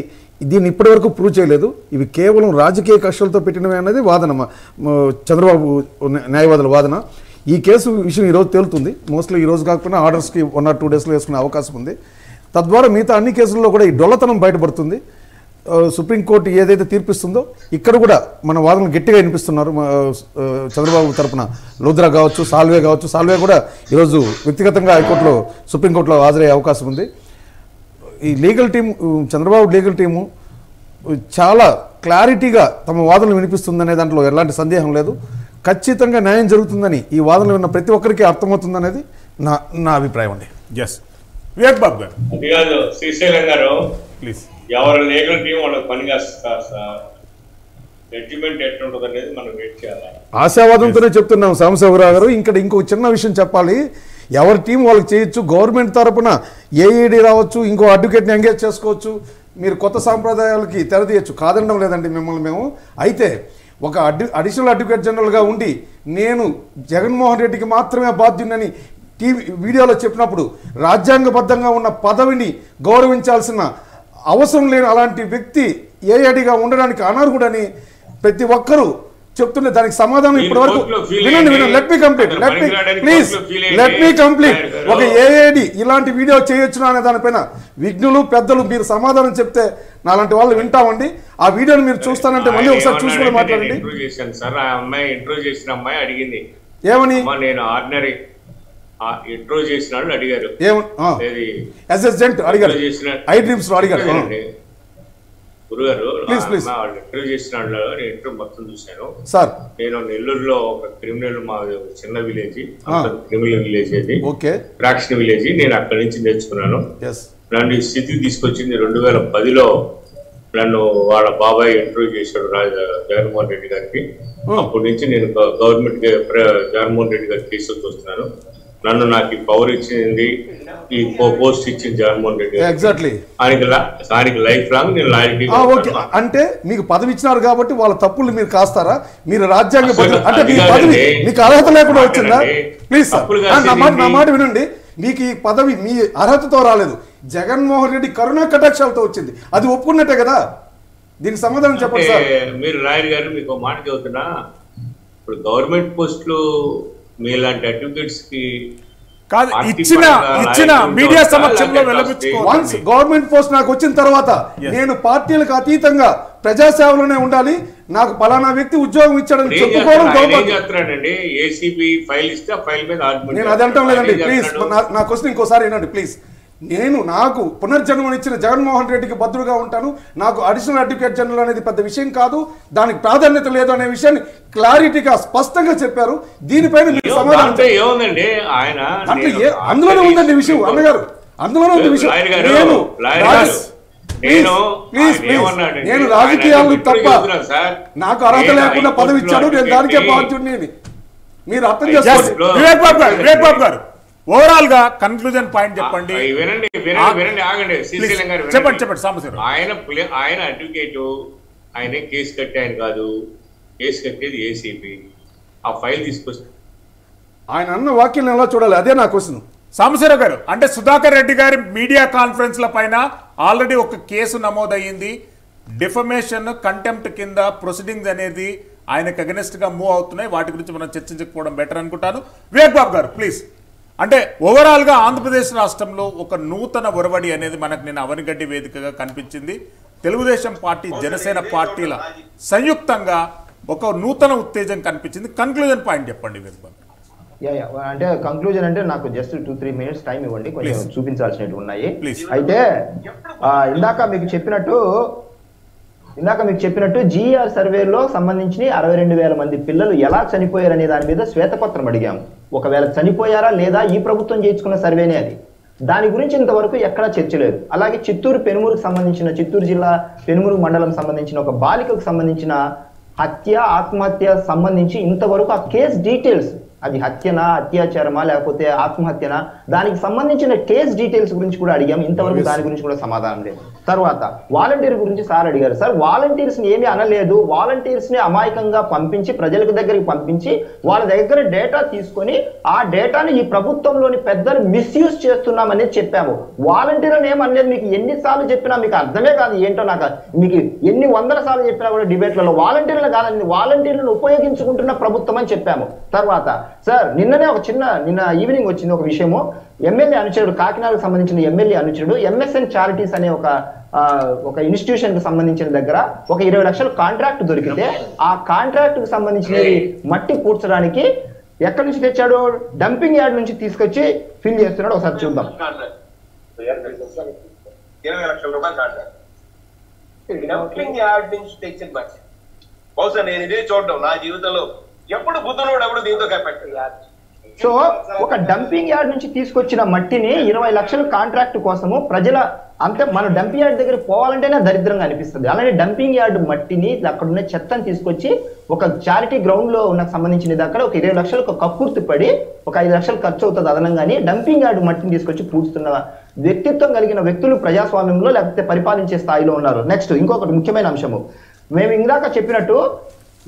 దీన్ని ఇప్పటివరకు ప్రూవ్ చేయలేదు. ఇవి కేవలం రాజకీయ కక్షలతో పెట్టినవే అనేది వాదన, చంద్రబాబు న్యాయవాదుల వాదన. ఈ కేసు విషయం ఈరోజు తేలుతుంది, మోస్ట్లీ ఈరోజు కాకపోయినా ఆర్డర్స్కి వన్ ఆర్ టూ డేస్లో వేసుకునే అవకాశం ఉంది. తద్వారా మిగతా అన్ని కేసుల్లో కూడా ఈ డొల్లతనం బయటపడుతుంది. సుప్రీంకోర్టు ఏదైతే తీర్పిస్తుందో ఇక్కడ కూడా మన వాదనలు గట్టిగా వినిపిస్తున్నారు చంద్రబాబు తరఫున. లుద్ర కావచ్చు, సాల్వే కావచ్చు, సాల్వే కూడా ఈరోజు వ్యక్తిగతంగా హైకోర్టులో సుప్రీంకోర్టులో హాజరయ్యే అవకాశం ఉంది. ఈ legal team, Chandrababu legal team చాలా క్లారిటీగా తమ వాదనలు వినిపిస్తుందనే దాంట్లో ఎలాంటి సందేహం లేదు. ఖచ్చితంగా న్యాయం జరుగుతుందని ఈ వాదనలు విన్న ప్రతి ఒక్కరికి అర్థమవుతుందనేది నా నా అభిప్రాయం అండి. ఎస్ వివేక్ బాబు గారు. అంతేకాదు శ్రీశైలం గారు, ప్లీజ్, ఎవరు లీగల్ టీం వాళ్ళకి పనిగా జడ్జిమెంట్ ఎట్లుంటుంది అనేది మనం వెయిట్ చేయాలి. ఆశావాదంతోనే చెప్తున్నాం సాంబశివరావు గారు. ఇంకా ఇంకొక చిన్న విషయం చెప్పాలి, ఎవరి టీం వాళ్ళకి చేయొచ్చు, గవర్నమెంట్ తరఫున ఏఈడీ రావచ్చు, ఇంకో అడ్వకేట్ని ఎంగేజ్ చేసుకోవచ్చు, మీరు కొత్త సాంప్రదాయాలకి తెరదీయచ్చు, కాదనడం లేదండి మిమ్మల్ని మేము. అయితే ఒక అడ్వ అడిషనల్ అడ్వకేట్ జనరల్గా ఉండి నేను జగన్మోహన్ రెడ్డికి మాత్రమే బాధ్యునని టీవీ వీడియోలో చెప్పినప్పుడు రాజ్యాంగబద్ధంగా ఉన్న పదవిని గౌరవించాల్సిన అవసరం లేని అలాంటి వ్యక్తి ఏఐడిగా ఉండడానికి అనర్హుడని ప్రతి ఒక్కరూ చెప్తున్న దానికి సమాధానం ఇప్పటి వరకు వినండి వినండి let me complete let me please let me complete ఒక ఏఐడి ఇలాంటి వీడియో చేయొచ్చునా అనే దానిపైన విఘ్నులు పెద్దలు మీరు సమాధానం చెప్తే నాలాంటి వాళ్ళు వింటామండి. ఆ వీడియోని మీరు చూస్తానంటే మళ్ళీ ఒకసారి చూసుకుని మాట్లాడండి. ఇంట్రోడ్యూస్ చేసిన అమ్మాయి అడిగింది ఏమని, నేను ఆర్డినరీ ఇంట్రోడ్యూస్ చేసినాడు అడిగారు, అసిస్టెంట్ అడిగారు, ఐ డ్రీమ్స్ అడిగారు గురుగారు, ఇంటర్వ్యూ చేసిన ఇంటర్వ్యూ మొత్తం చూశాను సార్. నేను నెల్లూరులో ఒక క్రిమినల్, మా చిన్న విలేజ్, క్రిమినల్ విలేజ్ అది, ఫ్రాక్షన్ విలేజ్, నేను అక్కడి నుంచి నేర్చుకున్నాను. నన్ను ఈ స్థితికి తీసుకొచ్చింది రెండు వేల పదిలో నన్ను వాళ్ళ బాబాయ్ ఇంటర్వ్యూ చేశాడు జగన్మోహన్ రెడ్డి గారికి. అప్పటి నుంచి నేను గవర్నమెంట్ జగన్మోహన్ రెడ్డి గారికి తీసుకొచ్చి వస్తున్నాను. నన్ను నాకు ఈ పవర్ ఇచ్చింది, ఈ పోస్ట్ ఇచ్చింది జగన్మోహన్ రెడ్డి. ఎగ్జాక్ట్లీ ఆయనకి లైఫ్ లాంగ్ నేను లాయల్టీ. ఓకే, అంటే మీకు పదవి ఇచ్చినారు కాబట్టి వాళ్ళ తప్పులు మీరు కాస్తారా? మీరు రాజ్యాంగ అంటే మీకు అర్హత లేకుండా వచ్చిందా? ప్లీజ్ నా మాట వినండి. మీకు ఈ పదవి మీ అర్హతతో రాలేదు, జగన్మోహన్ రెడ్డి కరుణా కటాక్షాలతో వచ్చింది. అది ఒప్పుకున్నట్టే కదా, దీనికి సమాధానం చెప్పండి సార్. మీరు లాయర్ గారు, మీకు మాట చెబుతున్నా, ఇప్పుడు గవర్నమెంట్ పోస్టులు మీలాంటి అడ్వకేట్స్కి కాదు, ఇచ్చిన ఇచ్చిన మీడియా సమక్షంలో వన్స్ గవర్నమెంట్ పోస్ట్ నాకు వచ్చిన తర్వాత నేను పార్టీలకు అతీతంగా ప్రజాసేవలోనే ఉండాలి, నాకు ఫలానా వ్యక్తి ఉద్యోగం ఇచ్చాడని చెప్పుకోవడం గౌరవండి. ఏసీబీ ఫైల్ ఇస్తే ఫైల్ మీద ఆర్గ్యుమెంట్, నేను అది అంటాం లేదండి. ప్లీజ్ నా క్వశ్చన్ ఇంకోసారి ఏనండి ప్లీజ్. నేను నాకు పునర్జన్మనిచ్చిన జగన్మోహన్ రెడ్డికి భద్రుడుగా ఉంటాను, నాకు అడిషనల్ అడ్వకేట్ జనరల్ అనేది పెద్ద విషయం కాదు, దానికి ప్రాధాన్యత లేదు అనే విషయాన్ని క్లారిటీగా స్పష్టంగా చెప్పారు. దీనిపైన మీకు సమాధానం ఏముందండి? ఆయన అందులోనే ఉందండి విషయం, అన్నగారు అందులోనే ఉంది విషయం. నేను నేను రాజకీయాలు తప్ప నాకు అర్హత లేకుండా పదవి ఇచ్చాడు, నేను దానికే బాధ్యుడిని. మీరు అర్థం చేసుకోండి. ఓవరాల్ గా కన్క్లూజన్ పాయింట్ చెప్పండి. వినండి వినండి ఆగండి శ్రీశైలం గారు, చెప్పండి చెప్పండి సాంబశివరావు. ఆయన ఆయన అడ్వకేట్, ఆయన కేసు కట్టే ఆయన కాదు, కేసు కట్టేది ఏసీపీ. ఆ ఫైల్ తీసుకొచ్చి ఆయన అన్న వాక్యం ఎలా చూడాలి, అదే నా క్వశ్చన్. సాంబశివరావు గారు, అంటే సుధాకర్ రెడ్డి గారి మీడియా కాన్ఫరెన్స్ల పైన ఆల్రెడీ ఒక కేసు నమోదయ్యింది, డిఫమేషన్ కంటెంప్ట్ కింద ప్రొసీడింగ్స్ అనేది ఆయనకు అగెనిస్ట్ గా మూవ్ అవుతున్నాయి, వాటి గురించి మనం చర్చించకపోవడం బెటర్ అనుకుంటాను. వివేక్ బాబు గారు ప్లీజ్, అంటే ఓవరాల్గా ఆంధ్రప్రదేశ్ రాష్ట్రంలో ఒక నూతన ఒరవడి అనేది మనకు నేను అవనిగడ్డి వేదికగా కనిపించింది. తెలుగుదేశం పార్టీ, జనసేన పార్టీల సంయుక్తంగా ఒక నూతన ఉత్తేజం కనిపించింది. కన్క్లూజన్ పాయింట్ చెప్పండి. Yeah, yeah. And the conclusion and నాకు just two three minutes time ఇవ్వండి కొంచెం చూపించాల్సినట్టు ఉన్నాయి. అయితే ఇందాక మీకు చెప్పినట్టు ఇందాక మీకు చెప్పినట్టు జీఆర్ సర్వేలో సంబంధించి అరవై రెండు వేల మంది పిల్లలు ఎలా చనిపోయారు అనే దాని మీద శ్వేతపత్రం అడిగాము. ఒకవేళ చనిపోయారా లేదా ఈ ప్రభుత్వం చేయించుకున్న సర్వేనే అది. దాని గురించి ఇంతవరకు ఎక్కడా చర్చ లేదు. అలాగే చిత్తూరు పెనుమూరుకు సంబంధించిన చిత్తూరు జిల్లా పెనుమూరు మండలం సంబంధించిన ఒక బాలికకు సంబంధించిన హత్య ఆత్మహత్య సంబంధించి ఇంతవరకు ఆ కేస్ డీటెయిల్స్ అది హత్యనా అత్యాచారమా లేకపోతే ఆత్మహత్యనా దానికి సంబంధించిన కేస్ డీటెయిల్స్ గురించి కూడా అడిగాము. ఇంతవరకు దాని గురించి కూడా సమాధానం లేదు. తర్వాత వాలంటీర్ గురించి సార్ అడిగారు. సార్ వాలంటీర్స్ ని ఏమీ అనలేదు, వాలంటీర్స్ ని అమాయకంగా పంపించి ప్రజలకు దగ్గరికి పంపించి వాళ్ళ దగ్గర డేటా తీసుకొని ఆ డేటాని ఈ ప్రభుత్వంలోని పెద్దలు మిస్యూజ్ చేస్తున్నామనేది చెప్పాము. వాలంటీర్లను ఏమనలేదు. మీకు ఎన్నిసార్లు చెప్పినా మీకు అర్థమే కాదు ఏంటో నాకు, మీకు ఎన్ని వందల సార్లు చెప్పినా కూడా డిబేట్లలో వాలంటీర్లు కాదని వాలంటీర్లను ఉపయోగించుకుంటున్న ప్రభుత్వం అని చెప్పాము. తర్వాత సార్ నిన్ననే ఒక చిన్న నిన్న ఈవినింగ్ వచ్చింది ఒక విషయము. ఎమ్మెల్యే అనుచరుడు కాకినాడకు సంబంధించిన ఎమ్మెల్యే అనుచరుడు ఎంఎస్ఎన్ చారిటీస్ అనే ఒక ఒక ఇన్స్టిట్యూషన్ కు సంబంధించిన దగ్గర ఒక ఇరవై లక్షల కాంట్రాక్ట్ దొరికితే ఆ కాంట్రాక్ట్ కు సంబంధించినవి మట్టి పూడ్చడానికి ఎక్కడి నుంచి తెచ్చాడు, డంపింగ్ యార్డ్ నుంచి తీసుకొచ్చి ఫిల్ చేస్తున్నాడు. ఒకసారి చూద్దాం. ఇరవై లక్షల రూపాయలు కాంట్రాక్ట్ డంపింగ్ యార్డ్ నుంచి తెచ్చింది మట్టి. బహుశా నేను ఇదే చూడడం నా జీవితంలో ఎప్పుడు బుద్ధునోడు ఎవడు దీంతో కప్పెట్టాడు. సో ఒక డంపింగ్ యార్డ్ నుంచి తీసుకొచ్చిన మట్టిని ఇరవై లక్షల కాంట్రాక్ట్ కోసము ప్రజల అంతే మనం డంపింగ్ యార్డ్ దగ్గర పోవాలంటేనే దరిద్రంగా అనిపిస్తుంది. అలానే డంపింగ్ యార్డ్ మట్టిని అక్కడ ఉన్న చెత్తను తీసుకొచ్చి ఒక చారిటీ గ్రౌండ్ లో ఉన్న సంబంధించిన అక్కడ ఒక ఇరవై లక్షలకు కక్కుర్తి పడి ఒక ఐదు లక్షలు ఖర్చు అవుతుంది అదనంగానే డంపింగ్ యార్డ్ మట్టిని తీసుకొచ్చి పూడ్చుతున్న వ్యక్తిత్వం కలిగిన వ్యక్తులు ప్రజాస్వామ్యంలో లేకపోతే పరిపాలించే స్థాయిలో ఉన్నారు. నెక్స్ట్ ఇంకొకటి ముఖ్యమైన అంశము, మేము ఇందాక చెప్పినట్టు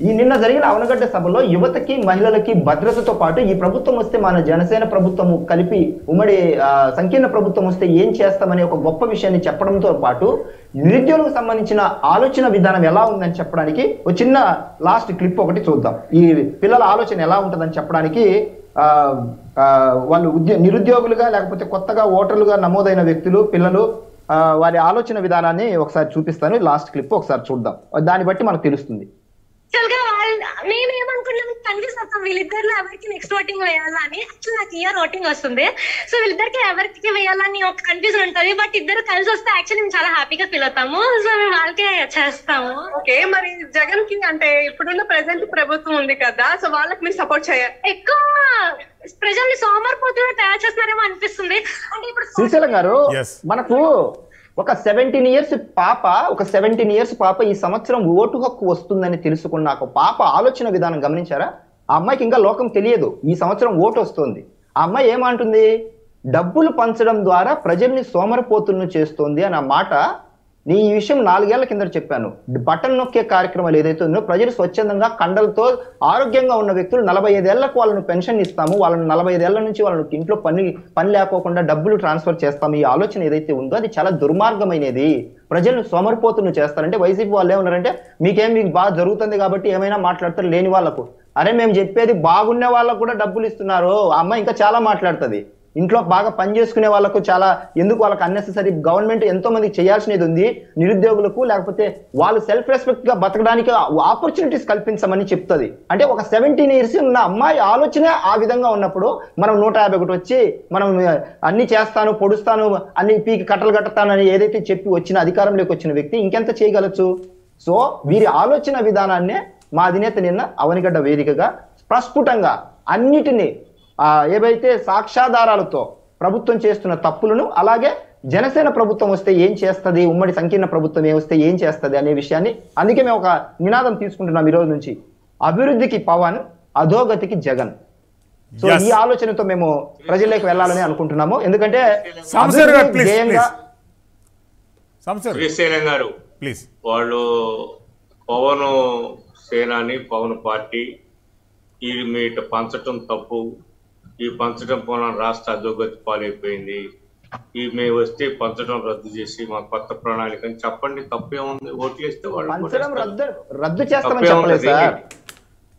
ఈ నిన్న జరిగిన అవనగడ్డ సభలో యువతకి మహిళలకి భద్రతతో పాటు ఈ ప్రభుత్వం వస్తే మన జనసేన ప్రభుత్వం కలిపి ఉమ్మడి సంకీర్ణ ప్రభుత్వం వస్తే ఏం చేస్తామనే ఒక గొప్ప విషయాన్ని చెప్పడంతో పాటు నిరుద్యోగులకు సంబంధించిన ఆలోచన విధానం ఎలా ఉందని చెప్పడానికి ఒక చిన్న లాస్ట్ క్లిప్ ఒకటి చూద్దాం. ఈ పిల్లల ఆలోచన ఎలా ఉంటుందని చెప్పడానికి వాళ్ళు ఉద్యో నిరుద్యోగులుగా లేకపోతే కొత్తగా ఓటర్లుగా నమోదైన వ్యక్తులు పిల్లలు వారి ఆలోచన విధానాన్ని ఒకసారి చూపిస్తాను. లాస్ట్ క్లిప్ ఒకసారి చూద్దాం, దాన్ని బట్టి మనకు తెలుస్తుంది. మేమేమనుకున్నాం కన్ఫ్యూజ్ అవుతాం వీళ్ళిద్దరిలో ఎవరికి నెక్స్ట్ ఓటింగ్ వేయాలా అని. యాక్చువల్ నాకు ఇయర్ ఓటింగ్ వస్తుంది, సో వీళ్ళిద్దరికి ఎవరికి వేయాలని ఒక కన్ఫ్యూజన్ ఉంటుంది. బట్ ఇద్దరు కలిసి వస్తే యాక్చువల్లీ మేము చాలా హ్యాపీగా ఫీల్ అవుతాము. సో మేము వాళ్ళకే చేస్తాము. ఓకే, మరి జగన్ కి అంటే ఇప్పుడున్న ప్రెసెంట్ ప్రభుత్వం ఉంది కదా, సో వాళ్ళకి మీరు సపోర్ట్ చేయాలి. ఎక్కువ ప్రజల్ని సోమరిపోతుగా తయారు చేస్తున్నారేమో అనిపిస్తుంది. అంటే ఇప్పుడు శ్రీశైలం గారు మనకు ఒక సెవెంటీన్ ఇయర్స్ పాప ఒక సెవెంటీన్ ఇయర్స్ పాప ఈ సంవత్సరం ఓటు హక్కు వస్తుందని తెలుసుకున్న ఒక పాప ఆలోచన విధానం గమనించారా? ఆ అమ్మాయికి ఇంకా లోకం తెలియదు. ఈ సంవత్సరం ఓటు వస్తుంది. ఆ అమ్మాయి ఏమంటుంది, డబ్బులు పంచడం ద్వారా ప్రజల్ని సోమరిపోతులను చేస్తుంది అన్న మాట. నేను ఈ విషయం నాలుగేళ్ల కింద చెప్పాను. బటన్ నొక్కే కార్యక్రమాలు ఏదైతే ఉందో ప్రజలు స్వచ్ఛందంగా కండలతో ఆరోగ్యంగా ఉన్న వ్యక్తులు నలభై ఐదేళ్లకు వాళ్ళను పెన్షన్ ఇస్తాము, వాళ్ళని నలభై ఐదేళ్ల నుంచి వాళ్ళని ఇంట్లో పని పని లేకోకుండా డబ్బులు ట్రాన్స్ఫర్ చేస్తాము. ఈ ఆలోచన ఏదైతే ఉందో అది చాలా దుర్మార్గమైనది. ప్రజలను సోమరిపోతులు చేస్తారంటే వైసీపీ వాళ్ళు ఏమన్నారంటే మీకేం మీకు బాగా జరుగుతుంది కాబట్టి ఏమైనా మాట్లాడతారు లేని వాళ్ళకు. అరే మేము చెప్పేది బాగున్న వాళ్ళకు కూడా డబ్బులు ఇస్తున్నారు. ఆ అమ్మాయి ఇంకా చాలా మాట్లాడుతుంది. ఇంట్లో బాగా పనిచేసుకునే వాళ్ళకు చాలా ఎందుకు వాళ్ళకి అన్నెసెసరీ. గవర్నమెంట్ ఎంతో మందికి చేయాల్సినది ఉంది. నిరుద్యోగులకు లేకపోతే వాళ్ళు సెల్ఫ్ రెస్పెక్ట్ గా బతకడానికి ఆపర్చునిటీస్ కల్పించమని చెప్తుంది. అంటే ఒక సెవెంటీన్ ఇయర్స్ ఉన్న అమ్మాయి ఆలోచన ఆ విధంగా ఉన్నప్పుడు మనం నూట యాభై ఒకటి వచ్చి మనం అన్ని చేస్తాను పొడుస్తాను అన్ని పీకి కట్టలు కట్టతానని ఏదైతే చెప్పి వచ్చిన అధికారంలోకి వచ్చిన వ్యక్తి ఇంకెంత చేయగలచ్చు? సో వీరి ఆలోచన విధానాన్నే మా అధినేత నిన్న అవనిగడ్డ వేదికగా ప్రస్ఫుటంగా అన్నిటినీ ఏవైతే సాక్ష్యాధారాలతో ప్రభుత్వం చేస్తున్న తప్పులను అలాగే జనసేన ప్రభుత్వం వస్తే ఏం చేస్తుంది, ఉమ్మడి సంకీర్ణ ప్రభుత్వం ఏ వస్తే ఏం చేస్తుంది అనే విషయాన్ని. అందుకే మేము ఒక నినాదం తీసుకుంటున్నాం ఈరోజు నుంచి, అభివృద్ధికి పవన్, అధోగతికి జగన్. సో ఈ ఆలోచనతో మేము ప్రజల్లోకి వెళ్ళాలని అనుకుంటున్నాము. ఎందుకంటే వాళ్ళు పవన్ సేనాని పవన్ పార్టీ ఈ మీట పంచటం తప్పు, ఈ పంచడం పోలం రాష్ట్ర అధోగతి పాలైపోయింది, ఈ మేము వస్తే పంచడం రద్దు చేసి మా కొత్త ప్రణాళిక అని చెప్పండి. తప్పేముంది? ఓట్లేస్తే వాళ్ళు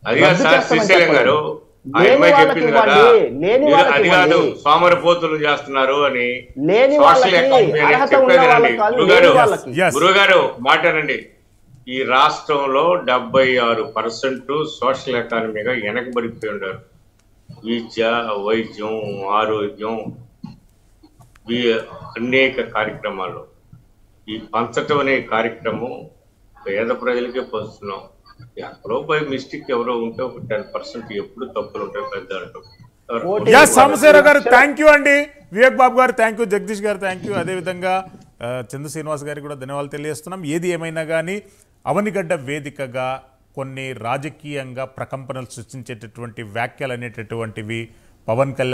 అదిగా సార్ శ్రీశైలం గారు ఆయమ్మాయి చెప్పింది కదా, అది కాదు సోమరిపోతులు చేస్తున్నారు అని. సోషల్ అకౌంట్ చెప్పేదండి గురుగారు, గురుగారు మాట్లాడండి. ఈ రాష్ట్రంలో డెబ్బై ఆరు పర్సెంట్ సోషల్ ఎకానమీగా వెనకబడిపోయి ఉన్నారు. విద్య వైద్యం ఆరోగ్యం వీ అనేక కార్యక్రమాలు ఈ పంచటం అనే కార్యక్రమం పేద ప్రజలకే పంచుతున్నాం. ఎక్కడో పై మిస్టేక్ ఎవరో ఉంటే ఒక టెన్ పర్సెంట్ ఎప్పుడు తప్పులు ఉంటాయి పెద్ద అంటాం. సోమశేఖర్ గారు థ్యాంక్ యూ అండి, వివేక్ బాబు గారు థ్యాంక్ యూ, జగదీష్ గారు థ్యాంక్ యూ, అదేవిధంగా చంద్ర శ్రీనివాస్ గారికి కూడా ధన్యవాదాలు తెలియజేస్తున్నాం. ఏది ఏమైనా కానీ అవనిగడ్డ వేదికగా కొన్ని రాజకీయంగా ప్రకంపనలు సృష్టించేటటువంటి వ్యాఖ్యలు అనేటటువంటివి పవన్ కళ్యాణ్